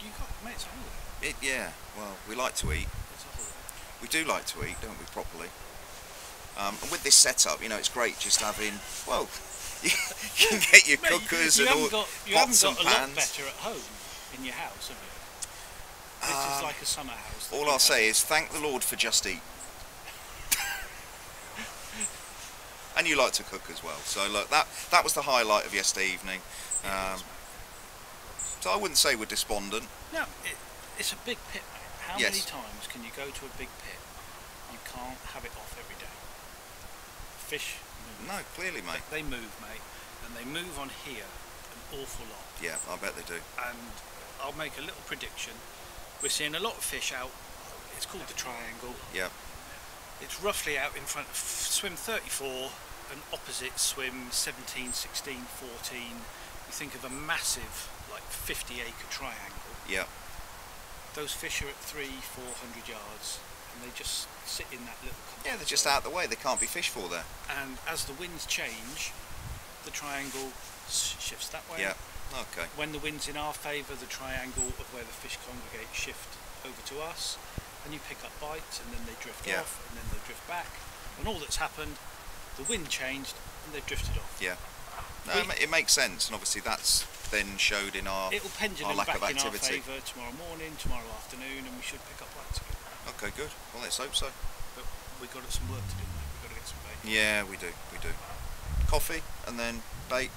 You got mates hungry. It yeah. Well, we like to eat. It's a holiday. We do like to eat, don't we? Properly. Um, and with this setup, you know, it's great just having, well, you can get your Mate, cookers you and all got, you pots haven't got and pans. A lot better at home in your house, have you? This um, is like a summer house. All I'll have. say is thank the Lord for Just Eat. And you like to cook as well. So look, that that was the highlight of yesterday evening. Um, so I wouldn't say we're despondent. No, it, it's a big pit, mate. How yes. many times can you go to a big pit? You can't have it off every day. Fish move. No, clearly, mate. They, they move, mate. And they move on here an awful lot. Yeah, I bet they do. And I'll make a little prediction. We're seeing a lot of fish out. It's called the triangle. Yeah. It's roughly out in front of swim thirty-four and opposite swim seventeen, sixteen, fourteen. You think of a massive, like fifty acre triangle. Yeah. Those fish are at three, four hundred yards, and they just sit in that little. Yeah, they're just out of the way. They can't be fished for there. And as the winds change, the triangle shifts that way. Yeah. Okay. When the wind's in our favour, the triangle of where the fish congregate shift over to us, and you pick up bites, and then they drift yeah. off, and then they drift back. And all that's happened, the wind changed, and they've drifted off. Yeah. No, we, it makes sense, and obviously that's then showed in our, it'll pendulum our lack back of activity. In our favour tomorrow morning, tomorrow afternoon, and we should pick up bites again. Okay, good. Well, let's hope so. But we've got some work to do, mate. We've got to get some bait. Yeah, we do. We do. Coffee, and then bait.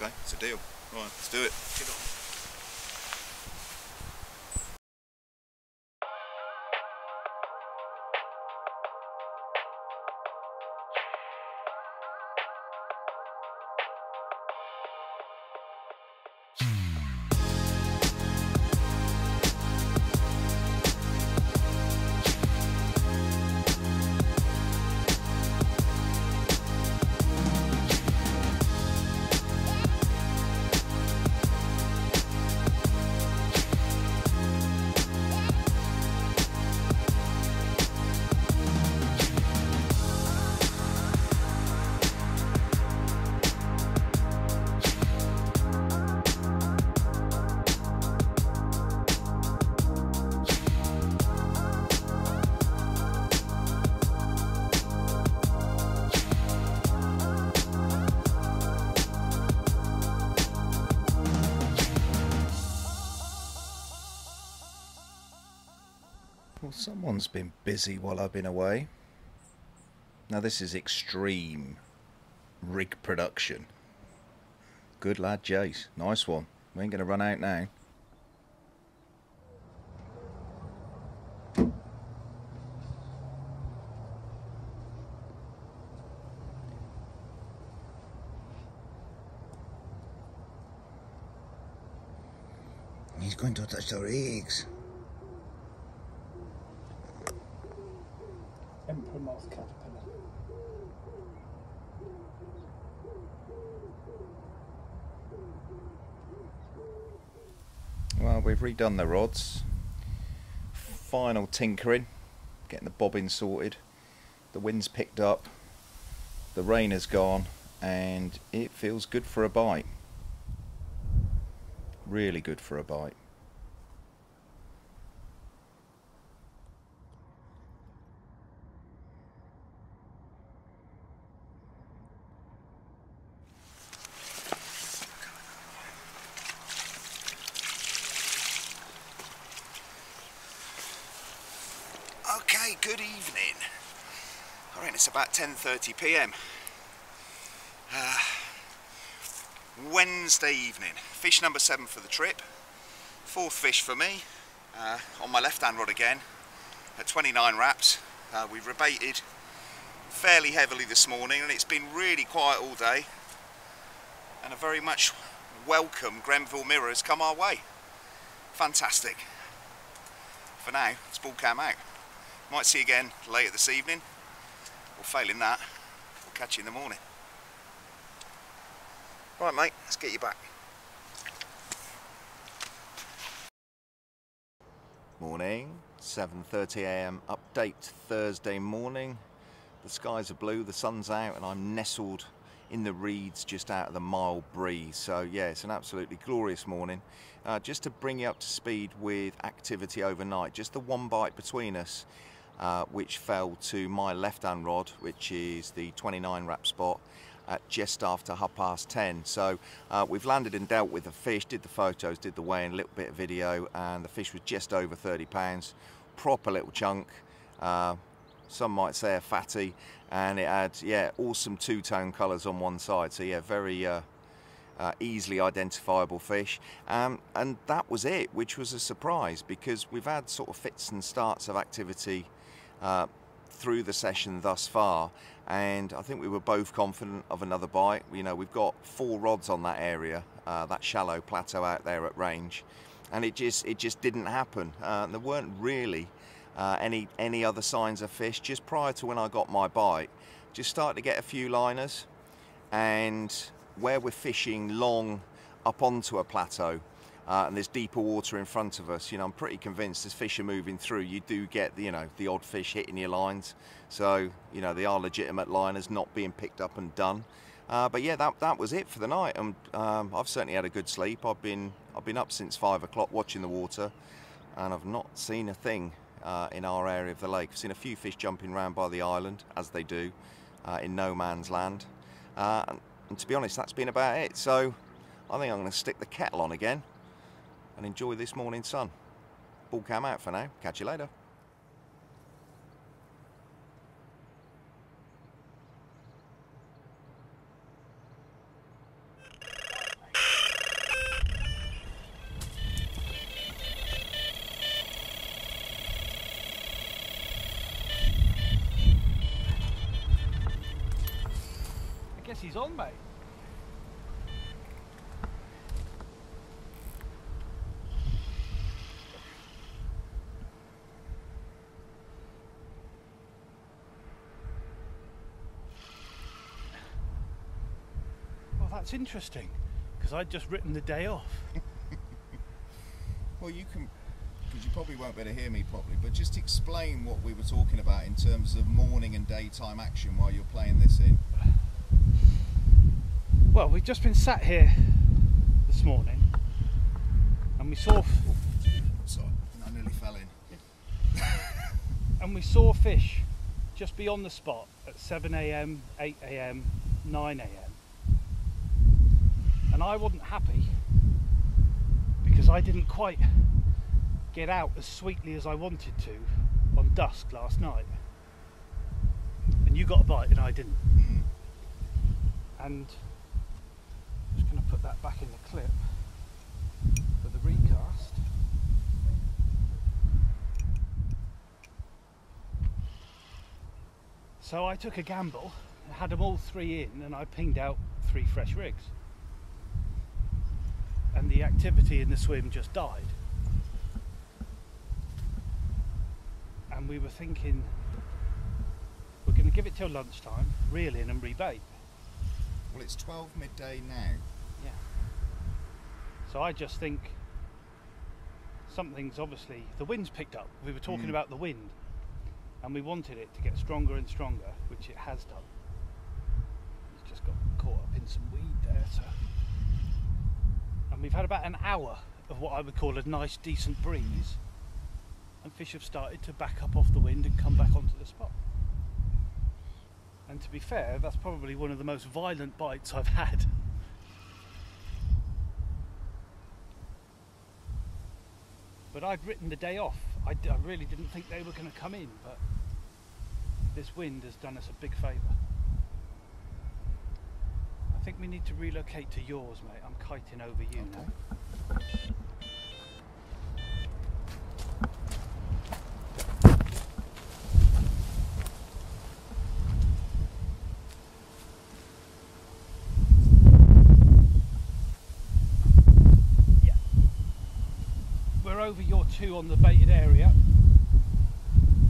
Okay, it's a deal. Right, let's do it. Get on. Someone's been busy while I've been away. Now this is extreme rig production. Good lad, Jace. Nice one. We ain't gonna run out now. He's going to touch the rigs. Well, we've redone the rods. Final tinkering, getting the bobbin sorted. The wind's picked up, the rain has gone, and it feels good for a bite. Really good for a bite. About ten thirty p m Uh, Wednesday evening, fish number seven for the trip, fourth fish for me, uh, on my left hand rod again at twenty-nine wraps. Uh, we rebaited fairly heavily this morning, and it's been really quiet all day, and a very much welcome Grenville mirror has come our way. Fantastic. For now, it's Bullcam out. Might see you again later this evening. Or failing that, we'll catch you in the morning. Right, mate, let's get you back. Morning, seven thirty a m update, Thursday morning. The skies are blue, the sun's out, and I'm nestled in the reeds just out of the mild breeze. So yeah, it's an absolutely glorious morning. Uh, just to bring you up to speed with activity overnight, just the one bite between us. uh, which fell to my left-hand rod, which is the twenty-nine wrap spot, at just after half past ten. So uh, we've landed and dealt with the fish, did the photos, did the weighing, a little bit of video, and the fish was just over thirty pounds. Proper little chunk, uh, some might say a fatty, and it had, yeah, awesome two-tone colours on one side. So yeah, very uh, uh, easily identifiable fish. Um, and that was it, which was a surprise, because we've had sort of fits and starts of activity uh, through the session thus far, and I think we were both confident of another bite. You know, we've got four rods on that area, uh, that shallow plateau out there at range, and it just it just didn't happen. Uh, there weren't really uh, any any other signs of fish. Just prior to when I got my bite, just started to get a few liners, and where we're fishing long up onto a plateau, Uh, and there's deeper water in front of us, you know, I'm pretty convinced as fish are moving through, you do get, you know, the odd fish hitting your lines. So, you know, they are legitimate liners, not being picked up and done. Uh, but yeah, that, that was it for the night. And um, I've certainly had a good sleep. I've been, I've been up since five o'clock watching the water, and I've not seen a thing uh, in our area of the lake. I've seen a few fish jumping around by the island, as they do, uh, in no man's land. Uh, and, and to be honest, that's been about it. So I think I'm going to stick the kettle on again and enjoy this morning's sun. Bullcam out for now, catch you later. I guess he's on, mate. That's interesting, because I'd just written the day off. Well, you can, because you probably won't be able to hear me properly, but just explain what we were talking about in terms of morning and daytime action while you're playing this in. Well, we've just been sat here this morning, and we saw... F oh, sorry, I nearly fell in. Yeah. And we saw fish just beyond the spot at seven A M, eight A M, nine A M. And I wasn't happy because I didn't quite get out as sweetly as I wanted to on dusk last night. And you got a bite and I didn't. And I'm just going to put that back in the clip for the recast. So I took a gamble, had them all three in, and I pinged out three fresh rigs. And the activity in the swim just died. And we were thinking, we're going to give it till lunchtime, reel in and rebait. Well, it's twelve midday now. Yeah. So I just think something's obviously, the wind's picked up. We were talking mm. about the wind, and we wanted it to get stronger and stronger, which it has done. It's just got caught up in some weed there, so. And we've had about an hour of what I would call a nice decent breeze, and fish have started to back up off the wind and come back onto the spot. And to be fair, that's probably one of the most violent bites I've had. But I'd written the day off. I, d I really didn't think they were going to come in, but this wind has done us a big favour. I think we need to relocate to yours, mate. I'm kiting over you now. Yeah. We're over your two on the baited area,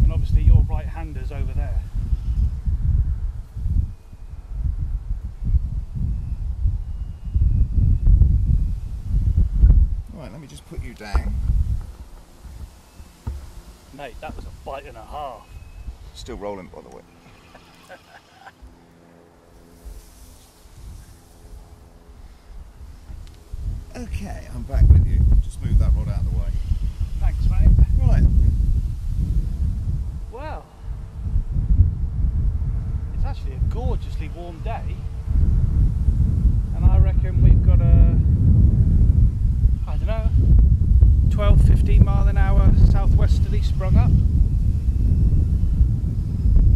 and obviously your right-hander's over there. Just put you down. Mate, that was a bite and a half. Still rolling, by the way. Okay, I'm back with you. Just move that rod out of the way. Thanks, mate. Right. Wow. actually a gorgeously warm day, and I reckon we've got a, I don't know, twelve, fifteen mile an hour southwesterly sprung up,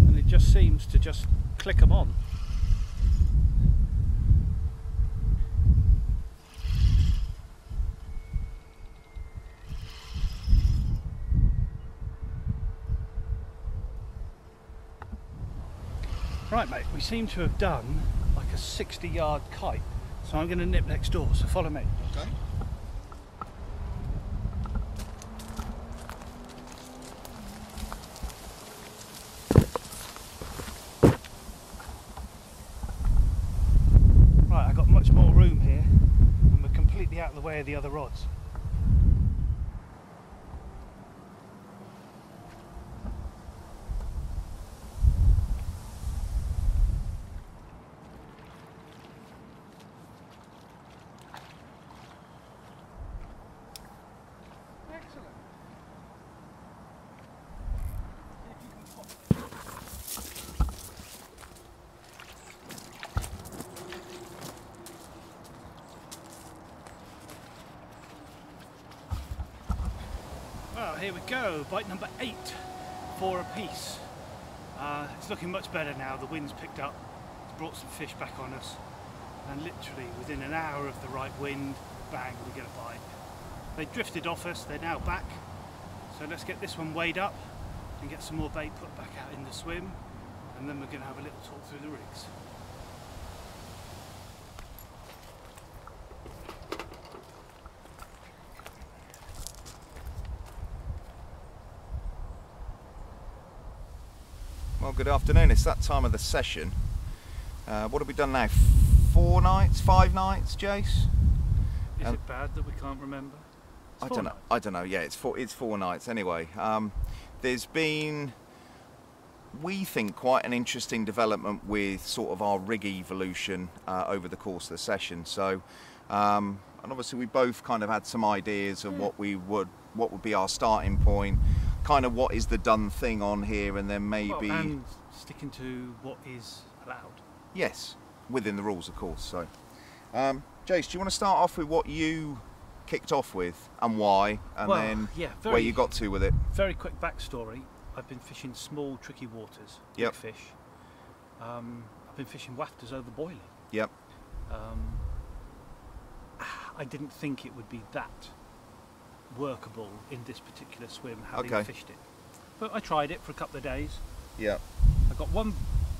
and it just seems to just click them on. Right mate, we seem to have done like a sixty yard kite, so I'm going to nip next door, so follow me. Okay. Right, I've got much more room here and we're completely out of the way of the other rods. Here we go, bite number eight, four apiece. Uh, it's looking much better now, the wind's picked up, it's brought some fish back on us, and literally within an hour of the right wind, bang, we get a bite. They drifted off us, they're now back, so let's get this one weighed up and get some more bait put back out in the swim, and then we're going to have a little talk through the rigs. Good afternoon, it's that time of the session. Uh, what have we done now? Four nights, five nights, Jace? Is um, it bad that we can't remember? It's I don't know. Nights. I don't know. Yeah, it's four. It's four nights anyway. Um, there's been, we think, quite an interesting development with sort of our rig evolution uh, over the course of the session. So, um, and obviously we both kind of had some ideas of mm. what we would, what would be our starting point. Kind of what is the done thing on here, and then maybe well, and sticking to what is allowed. Yes, within the rules, of course. So, um, Jace, do you want to start off with what you kicked off with and why, and well, then yeah, very, where you got to with it? Very quick backstory: I've been fishing small, tricky waters, big yep. fish. Um, I've been fishing wafters over boiling. Yep. Um, I didn't think it would be that workable in this particular swim, having okay. fished it, but I tried it for a couple of days. Yeah, I got one.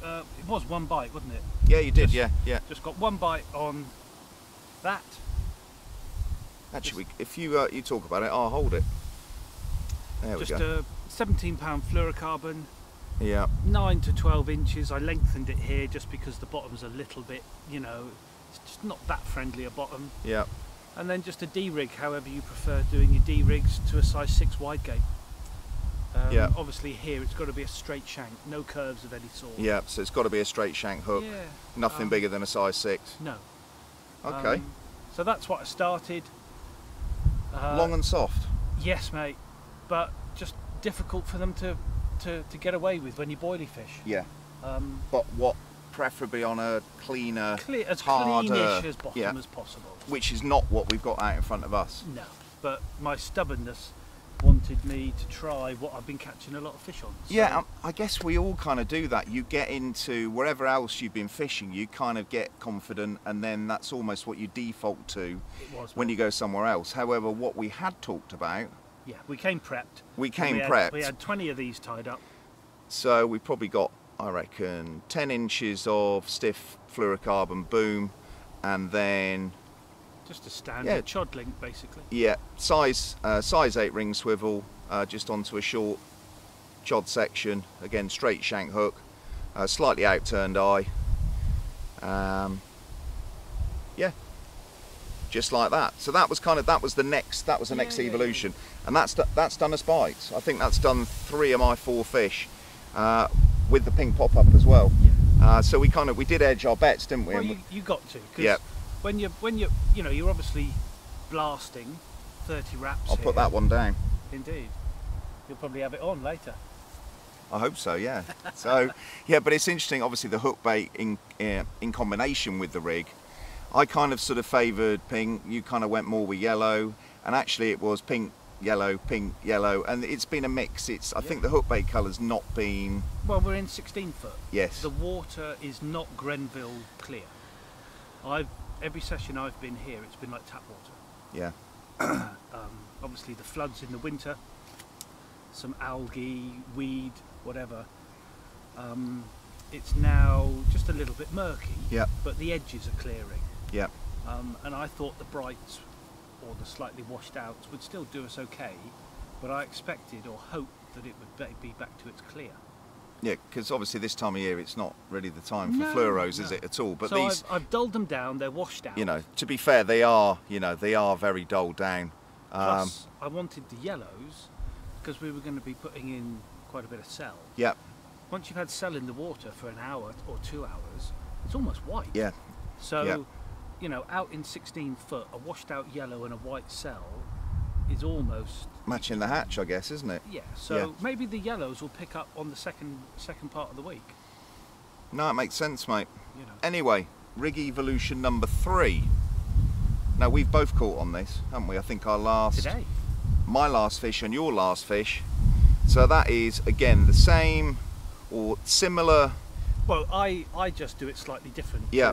Uh, it was one bite, wasn't it? Yeah, you did. Just, yeah, yeah. Just got one bite on that. Actually, just, if you uh, you talk about it, I'll hold it. There just we go. A seventeen pound fluorocarbon. Yeah. Nine to twelve inches. I lengthened it here just because the bottom's a little bit, you know, it's just not that friendly a bottom. Yeah. And then just a D-rig, however you prefer doing your D-rigs, to a size six wide gate. Um, yeah. Obviously here it's got to be a straight shank, no curves of any sort. Yeah, so it's got to be a straight shank hook, yeah. nothing um, bigger than a size six. No. Okay. Um, so that's what I started. Uh, Long and soft. Yes, mate, but just difficult for them to, to, to get away with when you boilie fish. Yeah. Um, but what? Preferably on a cleaner, Cle as harder, cleanish as bottom yeah. as possible. Which is not what we've got out in front of us. No, but my stubbornness wanted me to try what I've been catching a lot of fish on. So. Yeah, I guess we all kind of do that. You get into wherever else you've been fishing, you kind of get confident, and then that's almost what you default to was, when you go somewhere else. However, what we had talked about. Yeah, we came prepped. We came we prepped. Had, we had twenty of these tied up. So we probably got, I reckon, ten inches of stiff fluorocarbon boom, and then just a standard yeah, chod link basically. Yeah, size uh, size eight ring swivel, uh, just onto a short chod section, again straight shank hook, uh, slightly outturned eye. Um, yeah, just like that. So that was kind of that was the next that was the yeah, next yeah, evolution, yeah. and that's that's done us bites. I think that's done three of my four fish. Uh, with the pink pop-up as well. Yeah. Uh, so we kind of, we did edge our bets, didn't we? Well, you, you got to, because yeah. when you're, when you're, you know, you're obviously blasting thirty wraps I'll here. Put that one down. Indeed. You'll probably have it on later. I hope so, yeah. So, yeah, but it's interesting, obviously, the hook bait in, uh, in combination with the rig. I kind of sort of favoured pink, you kind of went more with yellow, and actually it was pink, yellow, pink, yellow, and it's been a mix. It's I yeah. think the hook bait colour's not been... Well, we're in sixteen foot. Yes. The water is not Grenville clear. I've Every session I've been here, it's been like tap water. Yeah. uh, um, obviously the floods in the winter, some algae, weed, whatever. Um, it's now just a little bit murky, yeah. but the edges are clearing. Yeah. Um, and I thought the brights or the slightly washed outs would still do us okay, but I expected or hoped that it would be back to its clear. Yeah, because obviously this time of year it's not really the time for no, fluoros, no. is it at all? But so these, I've, I've dulled them down; they're washed out. You know, to be fair, they are. You know, they are very dulled down. Um, Plus, I wanted the yellows because we were going to be putting in quite a bit of cell. Yeah. Once you've had cell in the water for an hour or two hours, it's almost white. Yeah. So, yeah. you know, out in sixteen foot, a washed-out yellow and a white cell is almost matching the hatch, I guess, isn't it? Yeah, so yeah. maybe the yellows will pick up on the second second part of the week. No, it makes sense, mate. You know. Anyway, rig evolution number three. Now, we've both caught on this, haven't we? I think our last... Today. My last fish and your last fish. So that is, again, the same or similar... Well, I, I just do it slightly different. Yeah.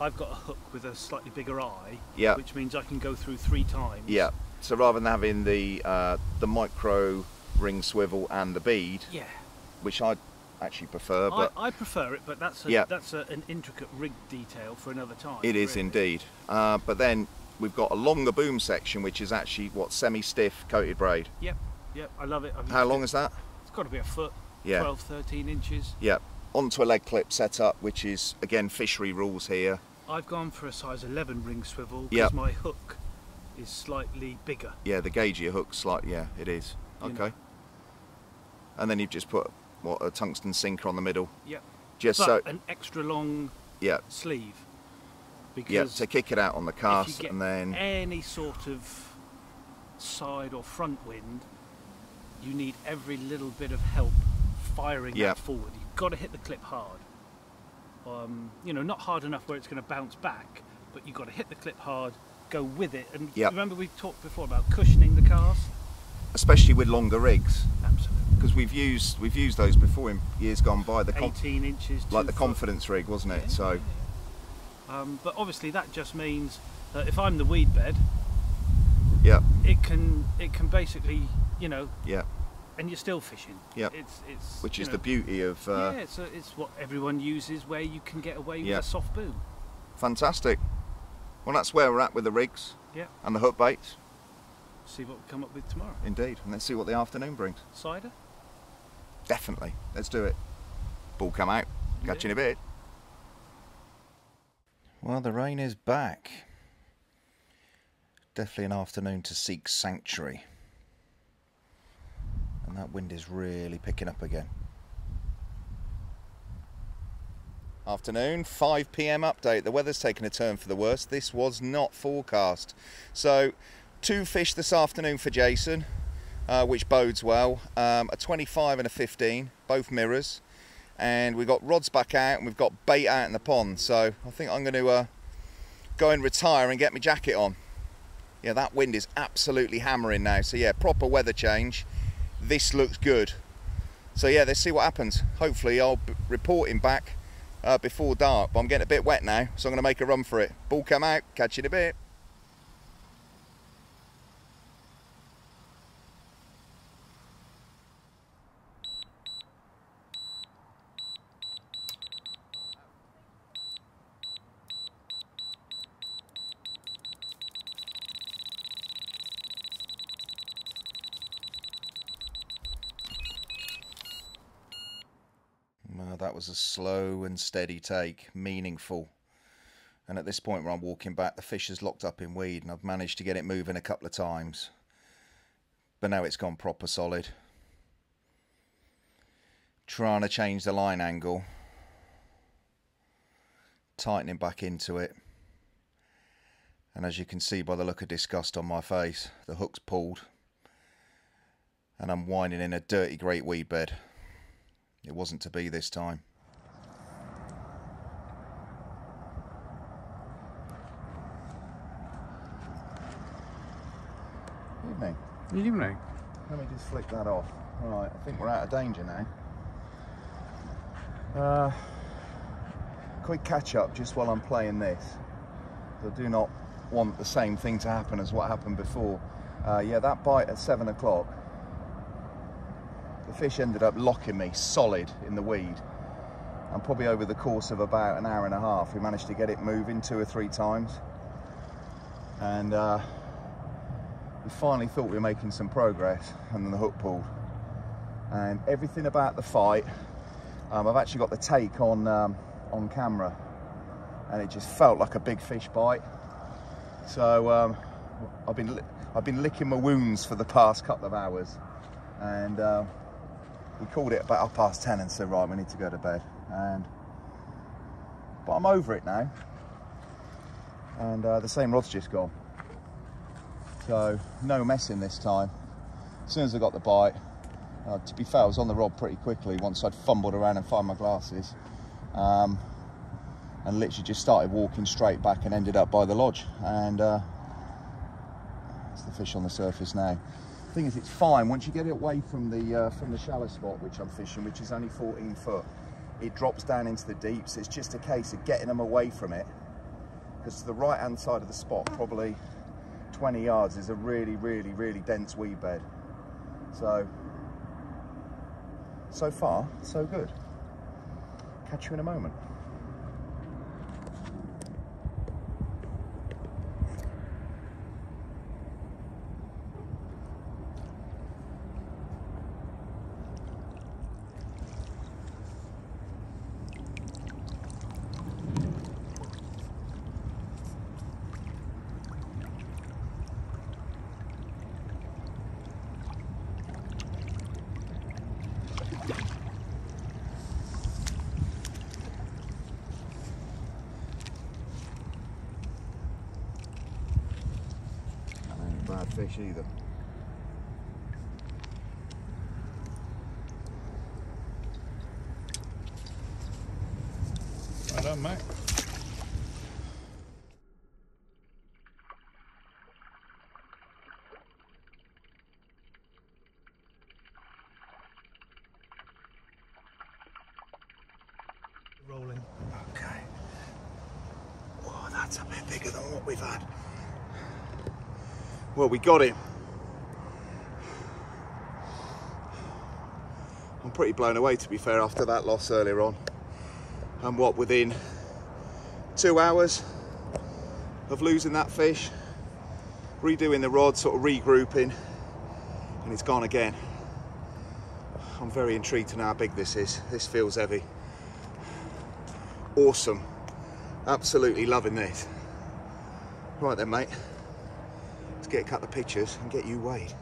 I've got a hook with a slightly bigger eye, yeah. which means I can go through three times. Yeah. So rather than having the uh, the micro ring swivel and the bead, yeah, which I actually prefer, but I, I prefer it. But that's a, yeah. that's a, an intricate rig detail for another time. It is really. indeed. Uh, but then we've got a longer boom section, which is actually what semi-stiff coated braid. Yep, yep, I love it. I've How long it. is that? It's got to be a foot. Yeah, twelve, thirteen inches. Yep, onto a leg clip setup, which is again fishery rules here. I've gone for a size eleven ring swivel because yep. my hook is slightly bigger. Yeah, the gauge of your hook's slightly, yeah, it is. You okay. know. And then you've just put, what, a tungsten sinker on the middle? Yeah. Just but so an extra long yeah. sleeve. Because yeah, to kick it out on the cast if you get and then... any sort of side or front wind, you need every little bit of help firing yeah. that forward. You've got to hit the clip hard. Um, you know, not hard enough where it's going to bounce back, but you've got to hit the clip hard, go with it, and yep. remember we've talked before about cushioning the cast, especially with longer rigs. Absolutely, because we've used we've used those before in years gone by. The eighteen inches, like the foot. confidence rig, wasn't it? Yeah, so, yeah, yeah. Um, but obviously that just means that if I'm the weed bed, yeah, it can it can basically, you know, yeah, and you're still fishing. Yeah, it's it's which is know, the beauty of uh, yeah, it's a, it's what everyone uses where you can get away yeah. with a soft boom. Fantastic. Well, that's where we're at with the rigs yeah. and the hook baits. See what we come up with tomorrow. Indeed, and let's see what the afternoon brings. Cider? Definitely, let's do it. Ball come out, yeah. catch you in a bit. Well, the rain is back. Definitely an afternoon to seek sanctuary. And that wind is really picking up again. Afternoon, five p m update. The weather's taken a turn for the worse. This was not forecast. So, two fish this afternoon for Jason, uh, which bodes well. Um, a twenty-five and a fifteen, both mirrors. And we've got rods back out and we've got bait out in the pond. So, I think I'm going to uh, go and retire and get my jacket on. Yeah, that wind is absolutely hammering now. So, yeah, proper weather change. This looks good. So, yeah, let's see what happens. Hopefully, I'll be reporting back Uh, before dark, but I'm getting a bit wet now, so I'm going to make a run for it. Ball come out, catch you in a bit. That was a slow and steady take, meaningful. And at this point where I'm walking back, the fish is locked up in weed and I've managed to get it moving a couple of times. But now it's gone proper solid. Trying to change the line angle. Tightening back into it. And as you can see by the look of disgust on my face, the hook's pulled. And I'm winding in a dirty great weed bed. It wasn't to be this time. Evening. Good evening. Let me just flick that off. Right, I think we're out of danger now. Uh, quick catch up just while I'm playing this. I do not want the same thing to happen as what happened before. Uh, yeah, that bite at seven o'clock, the fish ended up locking me solid in the weed. And probably over the course of about an hour and a half, we managed to get it moving two or three times. And uh, we finally thought we were making some progress, and then the hook pulled. And everything about the fight, um, I've actually got the take on, um, on camera. And it just felt like a big fish bite. So um, I've been I've been licking my wounds for the past couple of hours, and uh, we called it about half past ten and said, right, we need to go to bed. And but I'm over it now, and uh, the same rod's just gone. So no messing this time. As soon as I got the bite, uh, to be fair, I was on the rod pretty quickly once I'd fumbled around and found my glasses. Um, and literally just started walking straight back and ended up by the lodge. And uh, that's the fish on the surface now. The thing is, it's fine. Once you get it away from the, uh, from the shallow spot, which I'm fishing, which is only fourteen foot, it drops down into the deep, so it's just a case of getting them away from it. Because to the right-hand side of the spot, probably twenty yards, is a really, really, really dense weed bed. So, so far, so good. Catch you in a moment. Fish either. Well done, mate. Rolling. Okay. Oh, that's a bit bigger than what we've had. Well, we got him. I'm pretty blown away, to be fair, after that loss earlier on. And what, within two hours of losing that fish, redoing the rod, sort of regrouping, and it's gone again. I'm very intrigued to know how big this is. This feels heavy. Awesome. Absolutely loving this. Right then, mate. Get a couple of pictures and get you weighed.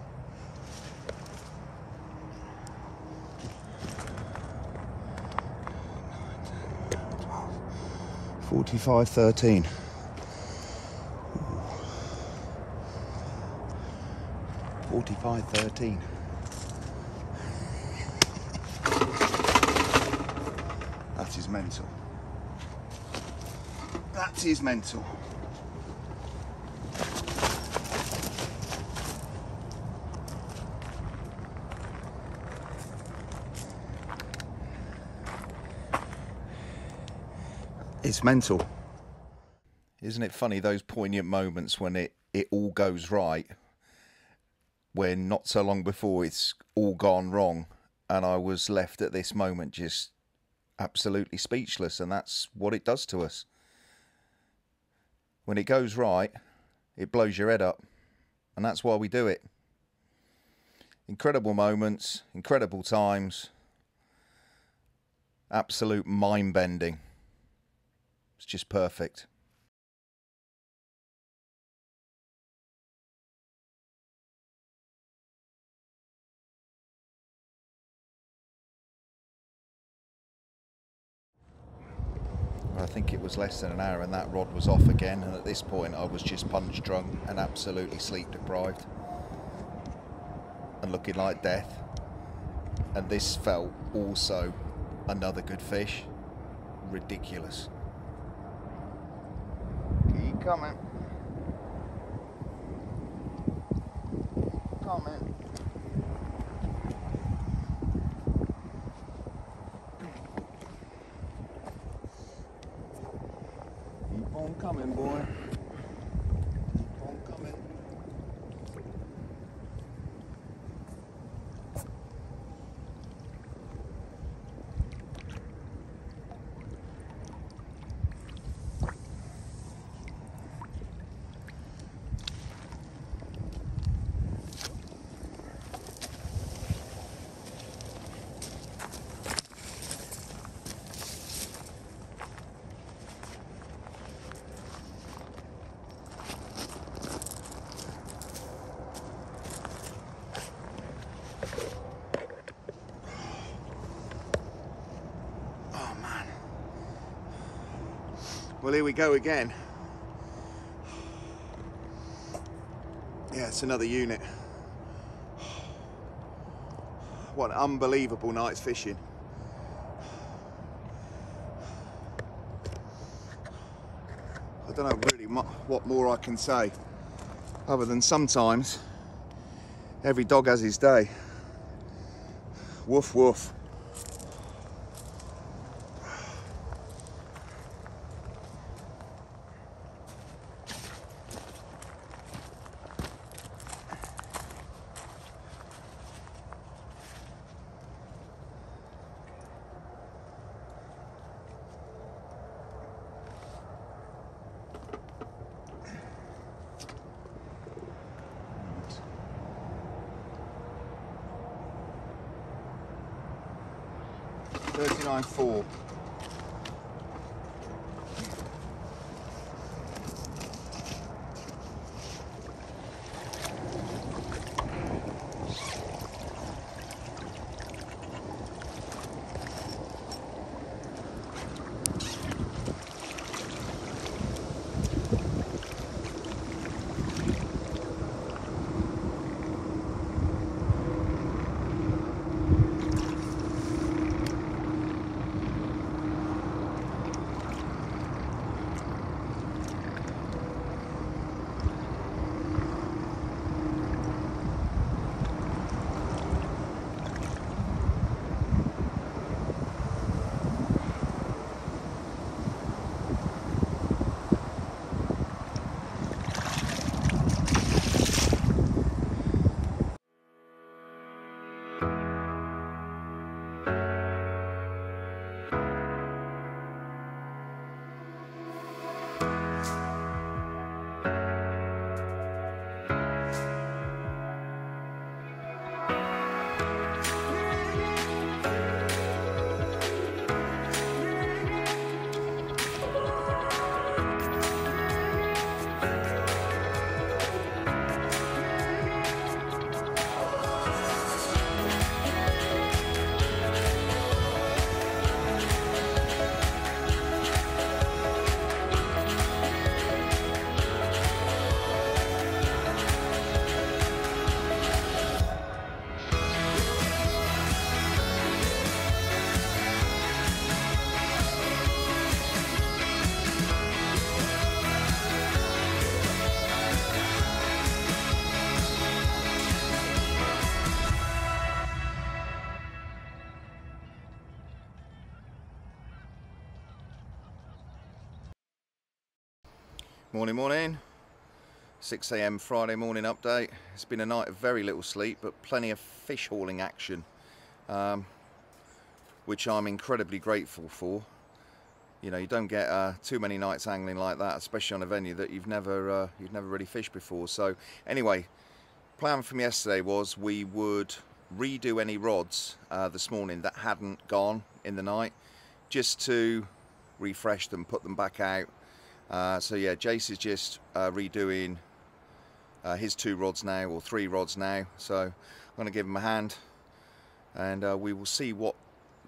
forty-five thirteen. forty-five thirteen. That is mental. That is mental. It's mental. Isn't it funny, those poignant moments when it, it all goes right, when not so long before it's all gone wrong, and I was left at this moment just absolutely speechless, and that's what it does to us. When it goes right, it blows your head up, and that's why we do it. Incredible moments, incredible times, absolute mind-bending. It's just perfect. I think it was less than an hour and that rod was off again, and at this point I was just punch drunk and absolutely sleep deprived and looking like death, and this felt also Another good fish. Ridiculous. Keep coming. Keep coming. Keep on coming, boy. Keep on coming. Well, here we go again. Yeah, it's another unit. What an unbelievable night's fishing. I don't know really what more I can say, other than sometimes every dog has his day. Woof, woof. thirty-nine four. Morning, morning. six A M Friday morning update. It's been a night of very little sleep, but plenty of fish hauling action, um, which I'm incredibly grateful for. You know, you don't get uh, too many nights angling like that, especially on a venue that you've never uh, you've never really fished before. So, anyway, plan from yesterday was we would redo any rods uh, this morning that hadn't gone in the night, just to refresh them, put them back out. Uh, so yeah, Jace is just uh, redoing uh, his two rods now, or three rods now, so I'm going to give him a hand, and uh, we will see what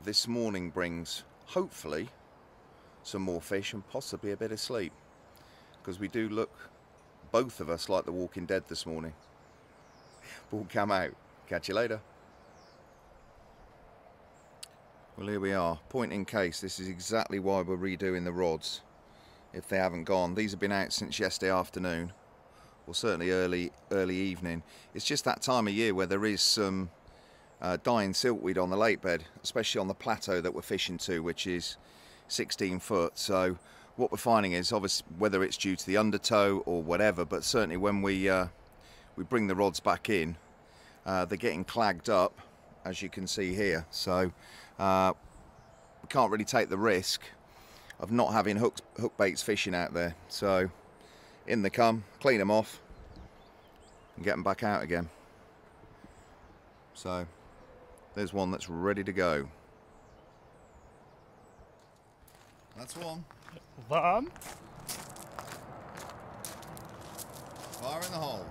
this morning brings. Hopefully some more fish and possibly a bit of sleep, because we do look, both of us, like the Walking Dead this morning. Bullcam out. Catch you later. Well, here we are, point in case. This is exactly why we're redoing the rods, if they haven't gone. These have been out since yesterday afternoon, or certainly early early evening. It's just that time of year where there is some uh, dying siltweed on the lake bed, especially on the plateau that we're fishing to, which is sixteen foot. So what we're finding is, obviously, whether it's due to the undertow or whatever, but certainly when we uh, we bring the rods back in, uh, they're getting clagged up, as you can see here. So uh, we can't really take the risk of not having hooks, hook baits fishing out there. So in they come, clean them off, and get them back out again. So there's one that's ready to go. That's one. One. Fire in the hole.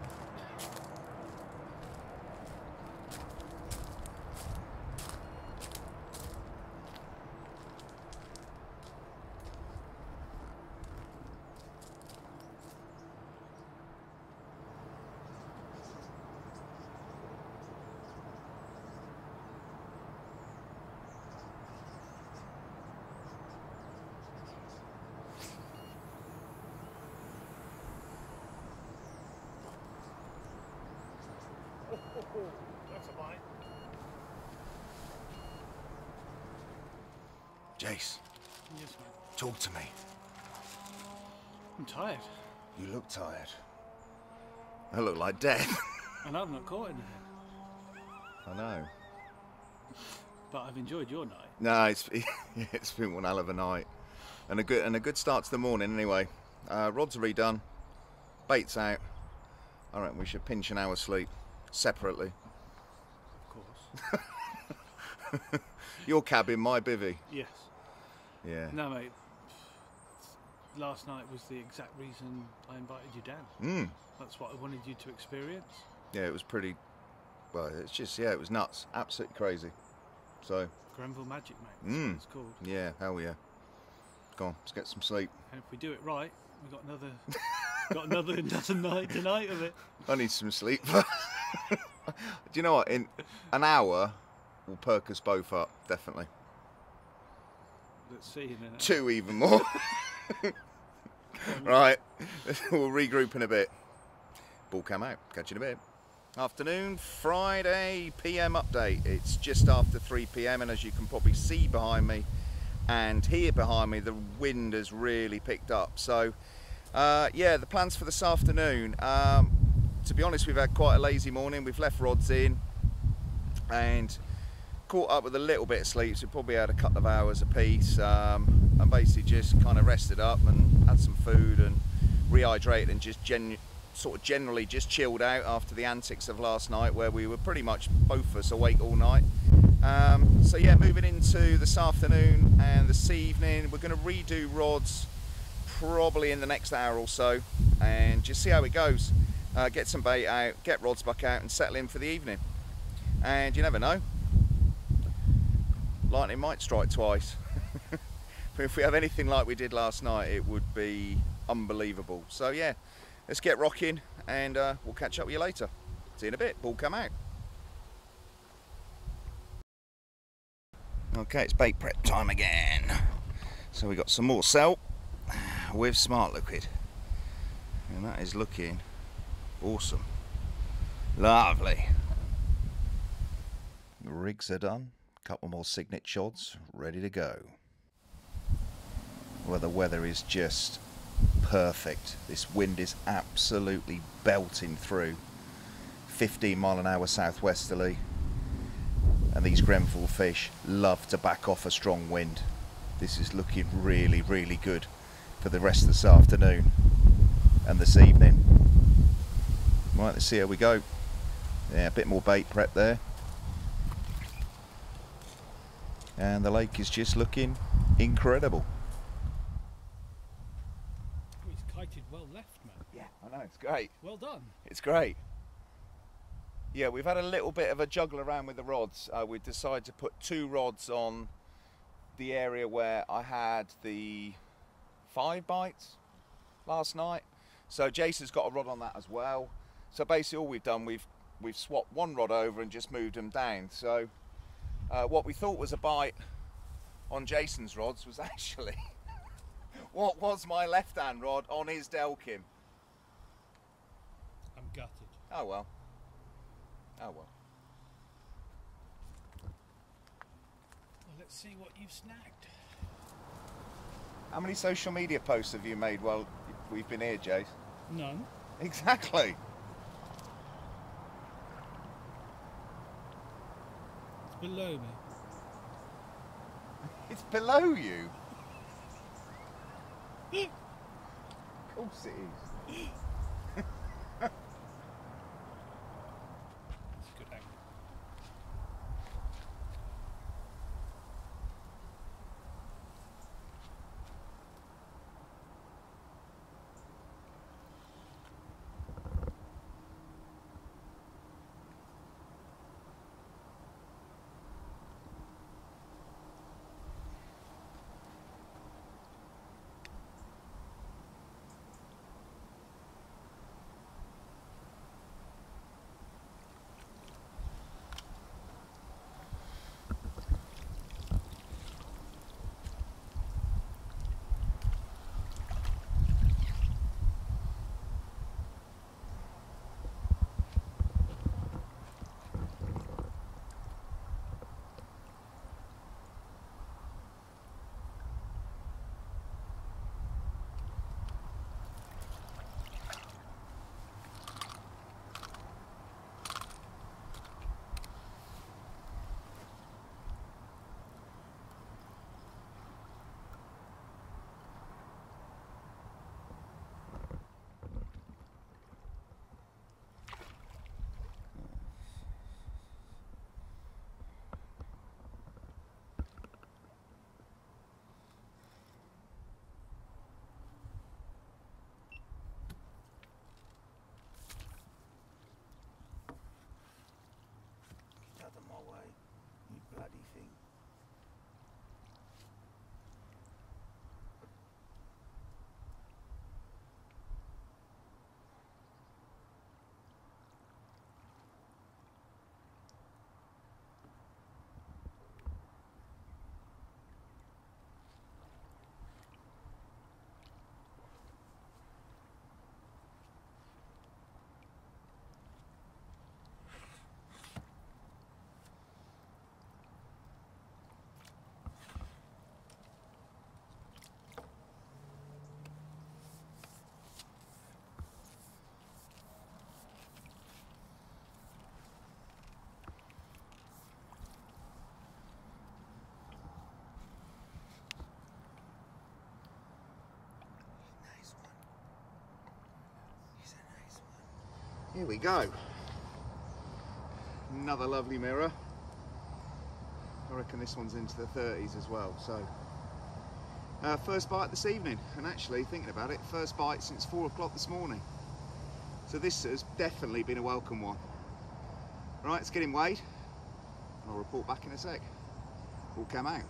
That's a bite. Jace. Yes, mate. Talk to me. I'm tired. You look tired. I look like death. And I've not caught anything. I know. But I've enjoyed your night. No, it's it's been one hell of a night, and a good and a good start to the morning anyway. Uh, rods are redone, bait's out. All right, we should pinch an hour's sleep. Separately. Of course. Your cabin, my bivvy. Yes. Yeah. No, mate. Last night was the exact reason I invited you down. Mm. That's what I wanted you to experience. Yeah, it was pretty... Well, it's just, yeah, it was nuts. Absolutely crazy. So... Grenville magic, mate. That's mm. what it's called. Yeah, hell yeah. Go on, let's get some sleep. And if we do it right, we've got another... got another, another night tonight of it. I need some sleep. Do you know what? In an hour, will perk us both up, definitely. Let's see in an hour. Two even more. Right, we'll regroup in a bit. Bullcam out. Catch you in a bit. Afternoon, Friday P M update. It's just after three P M, and as you can probably see behind me and hear behind me, the wind has really picked up. So, uh, yeah, the plans for this afternoon. Um, To be honest, we've had quite a lazy morning. We've left rods in and caught up with a little bit of sleep, so we probably had a couple of hours apiece, um, and basically just kind of rested up and had some food and rehydrated and just gen sort of generally just chilled out after the antics of last night, where we were pretty much both of us awake all night. Um, so yeah, moving into this afternoon and this evening, we're going to redo rods probably in the next hour or so and just see how it goes. Uh, get some bait out, get rods back out and settle in for the evening. And you never know, lightning might strike twice. But if we have anything like we did last night, it would be unbelievable. So yeah, let's get rocking and uh, we'll catch up with you later. See you in a bit. Bullcam out. Okay, it's bait prep time again. So we got some more salt with Smart Liquid, and that is looking awesome. Lovely. The rigs are done. Couple more signet shots ready to go. Well, the weather is just perfect. This wind is absolutely belting through. fifteen mile an hour southwesterly. And these Grenville fish love to back off a strong wind. This is looking really, really good for the rest of this afternoon and this evening. Right, let's see how we go. Yeah, a bit more bait prep there. And the lake is just looking incredible. Oh, he's kited well left, man. Yeah, I know, it's great. Well done. It's great. Yeah, we've had a little bit of a juggle around with the rods. Uh, we decided to put two rods on the area where I had the five bites last night. So Jason's got a rod on that as well. So basically all we've done, we've we've swapped one rod over and just moved them down. So uh, what we thought was a bite on Jason's rods was actually what was my left-hand rod on his Delkim. I'm gutted. Oh well. Oh well. Well, let's see what you've snagged. How many social media posts have you made while we've been here, Jace? None. Exactly. It's below me. It's below you? Of course it is. That's a good angle. Here we go. Another lovely mirror. I reckon this one's into the thirties as well. So, uh, first bite this evening, and actually thinking about it, first bite since four o'clock this morning. So this has definitely been a welcome one. Right, let's get him weighed, and I'll report back in a sec. All come out.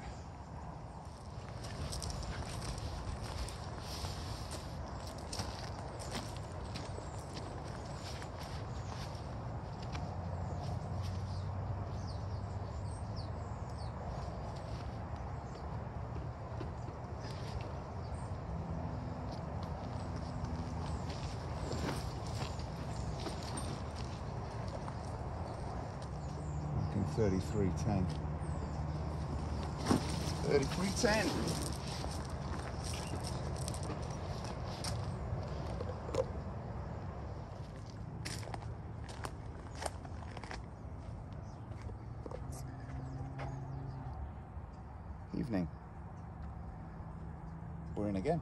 thirty-three ten. thirty-three ten. Evening. We're in again.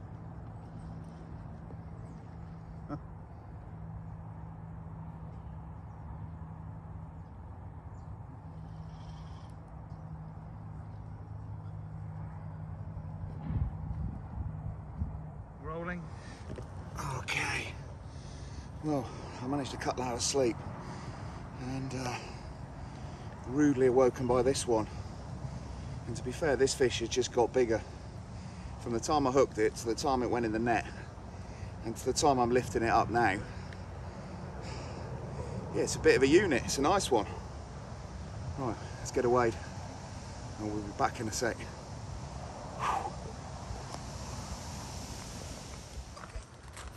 A couple hours sleep and uh, rudely awoken by this one, and to be fair this fish has just got bigger from the time I hooked it to the time it went in the net and to the time I'm lifting it up now. Yeah, it's a bit of a unit. It's a nice one. Right, let's get a wade and we'll be back in a sec.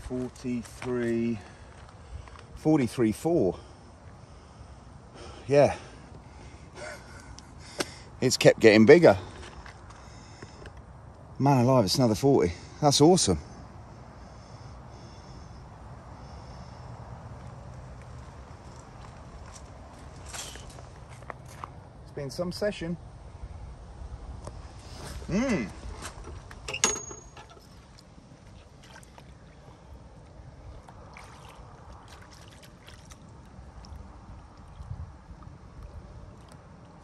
forty-three, forty-three four. Yeah. It's kept getting bigger. Man alive, it's another forty. That's awesome. It's been some session. Mmm.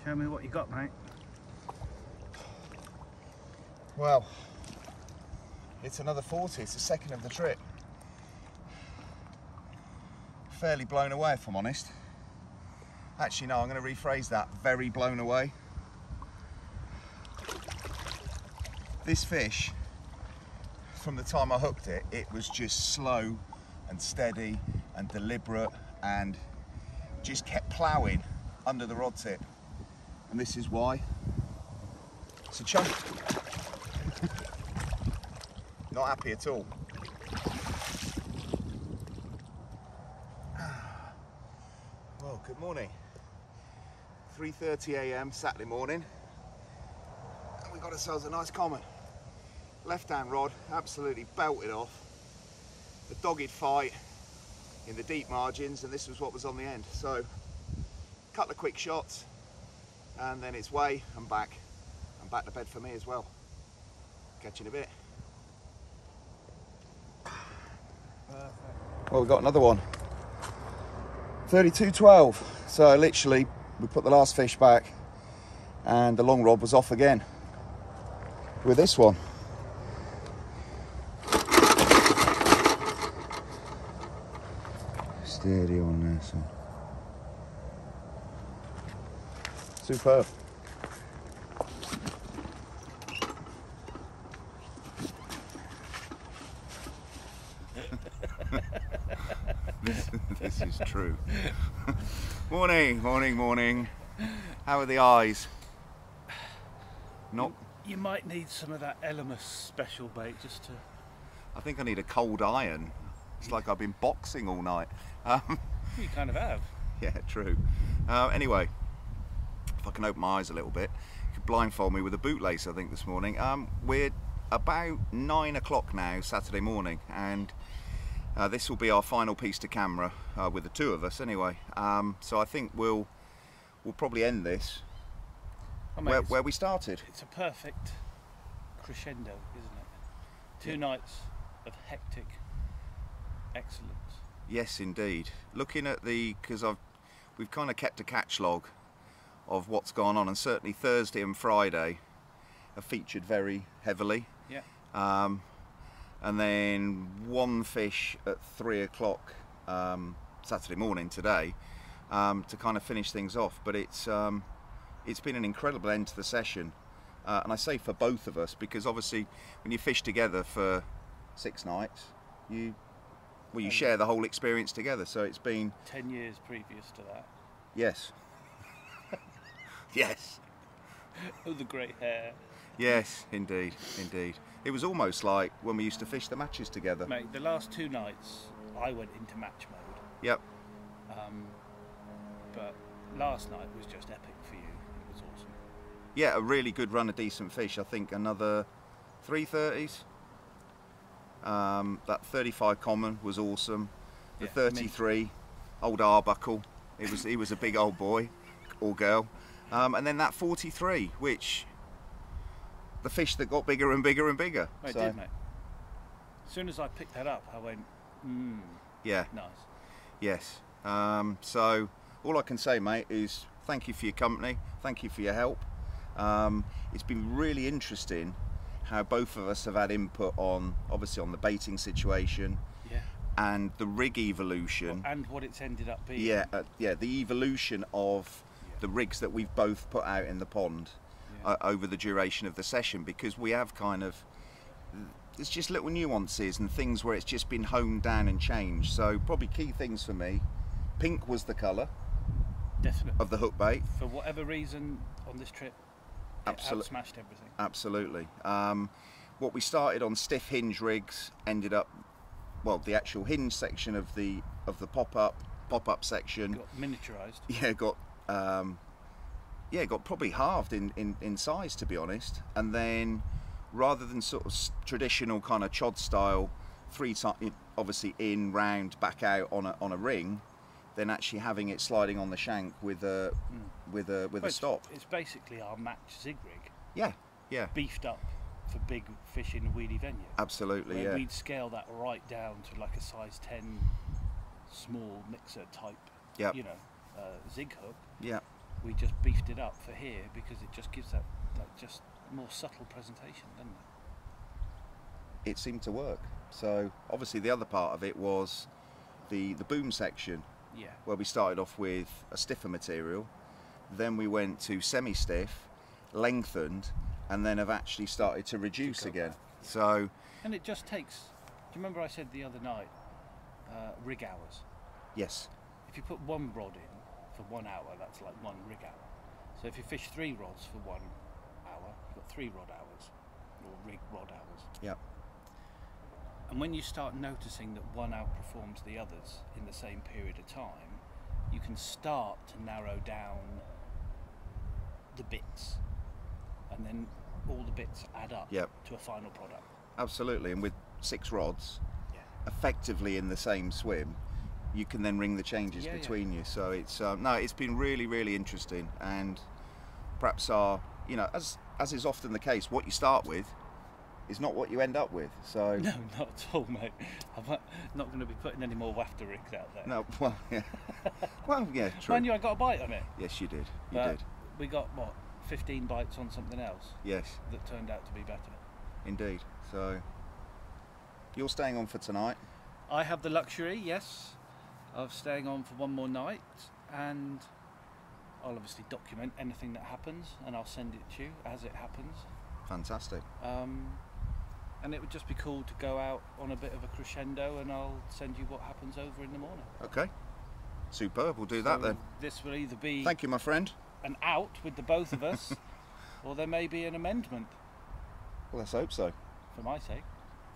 Show me what you got, mate. Well, it's another forty. It's the second of the trip. Fairly blown away, if I'm honest. Actually, no, I'm going to rephrase that. Very blown away. This fish, from the time I hooked it, it was just slow and steady and deliberate and just kept ploughing under the rod tip. And this is why. It's a chunk. Not happy at all. Well, good morning. three thirty a m Saturday morning. And we got ourselves a nice common. Left-hand rod, absolutely belted off. A dogged fight in the deep margins, and this was what was on the end. So, a couple of quick shots. And then it's way and back, and back to bed for me as well. Catch you in a bit. Well, we've got another one. thirty-two twelve. So literally, we put the last fish back, and the long rod was off again with this one. Steady on there, son. Superb. this, this is true. Morning, morning, morning. How are the eyes? Not. You, you might need some of that Elemus special bait just to. I think I need a cold iron. It's like I've been boxing all night. Um, you kind of have. Yeah, true. Uh, anyway. If I can open my eyes a little bit, you could blindfold me with a bootlace, I think, this morning. Um, we're about nine o'clock now, Saturday morning, and uh, this will be our final piece to camera uh, with the two of us, anyway. Um, so I think we'll we'll probably end this oh, mate, where, where we started. It's a perfect crescendo, isn't it? Two yeah. nights of hectic excellence. Yes, indeed. Looking at the because I've we've kind of kept a catch log of what's gone on, and certainly Thursday and Friday have featured very heavily. Yeah. Um, and then one fish at three o'clock um, Saturday morning today um, to kind of finish things off. But it's um, it's been an incredible end to the session, uh, and I say for both of us, because obviously when you fish together for six nights, you well you and share the whole experience together. So it's been ten years previous to that. Yes. Yes. Oh, the great hair. Yes, indeed, indeed. It was almost like when we used to fish the matches together. Mate, the last two nights I went into match mode. Yep. Um, but last night was just epic for you. It was awesome. Yeah, a really good run of decent fish. I think another three thirties. Um, that thirty-five common was awesome. The yeah, thirty-three, mint. Old Arbuckle. It was, he was a big old boy or girl. Um, and then that forty-three, which the fish that got bigger and bigger and bigger. Oh, it so. did, mate. As soon as I picked that up, I went, mmm. Yeah. Nice. Yes. Um, so all I can say, mate, is thank you for your company. Thank you for your help. Um, it's been really interesting how both of us have had input on, obviously, on the baiting situation. Yeah. And the rig evolution. Well, and what it's ended up being. Yeah. Uh, yeah. The evolution of the rigs that we've both put out in the pond yeah. uh, over the duration of the session, because we have kind of, it's just little nuances and things where it's just been honed down and changed. So probably key things for me, pink was the colour definitely of the hook bait. For whatever reason on this trip, it Absol- outsmashed everything. Absolutely. Um, what we started on stiff hinge rigs ended up well, the actual hinge section of the of the pop-up pop-up section got miniaturized. Yeah, got um, yeah, got probably halved in, in in size, to be honest. And then rather than sort of traditional kind of chod style, three times, obviously in, round, back out on a on a ring, then actually having it sliding on the shank with a mm. with a with well, a stop. It's, it's basically our match zig rig. Yeah, yeah. Beefed up for big fish in a weedy venue. Absolutely, where yeah. We'd scale that right down to like a size ten, small mixer type. Yeah. You know, uh, zig hook. Yeah. We just beefed it up for here because it just gives that that just more subtle presentation, doesn't it? It seemed to work. So obviously the other part of it was the the boom section. Yeah. Where we started off with a stiffer material, then we went to semi-stiff, lengthened, and then have actually started to reduce to again. Back. So. And it just takes. Do you remember I said the other night, uh, rig hours? Yes. If you put one rod in for one hour, that's like one rig hour. So if you fish three rods for one hour, you've got three rod hours, or rig rod hours. Yeah. And when you start noticing that one outperforms the others in the same period of time, you can start to narrow down the bits, and then all the bits add up yep. to a final product. Absolutely, and with six rods, yeah. effectively in the same swim, you can then ring the changes yeah, between yeah. you. So it's um, no, it's been really, really interesting, and perhaps our, you know, as as is often the case, what you start with is not what you end up with. So no, not at all, mate. I'm not going to be putting any more wafter rigs out there. No, well, yeah, well, yeah, true. Mind you, I got a bite on it. Yes, you did. You but did. We got what, fifteen bites on something else. Yes. That turned out to be better. Indeed. So you're staying on for tonight. I have the luxury, yes, of staying on for one more night, and I'll obviously document anything that happens, and I'll send it to you as it happens. Fantastic. Um, And it would just be cool to go out on a bit of a crescendo, and I'll send you what happens over in the morning. Okay. Superb, we'll do so that then. This will either be... Thank you, my friend. ...an out with the both of us, or there may be an amendment. Well, let's hope so. For my sake.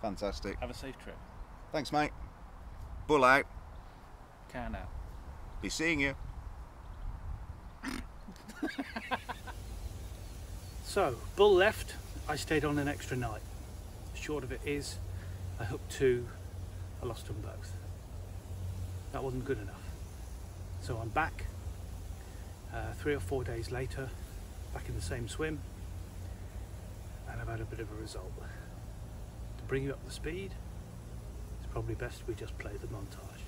Fantastic. Have a safe trip. Thanks, mate. Bull out. Can out. Be seeing you. So, Bull left, I stayed on an extra night. Short of it is, I hooked two, I lost them both. That wasn't good enough. So I'm back, uh, three or four days later, back in the same swim, and I've had a bit of a result. To bring you up to speed, it's probably best we just play the montage.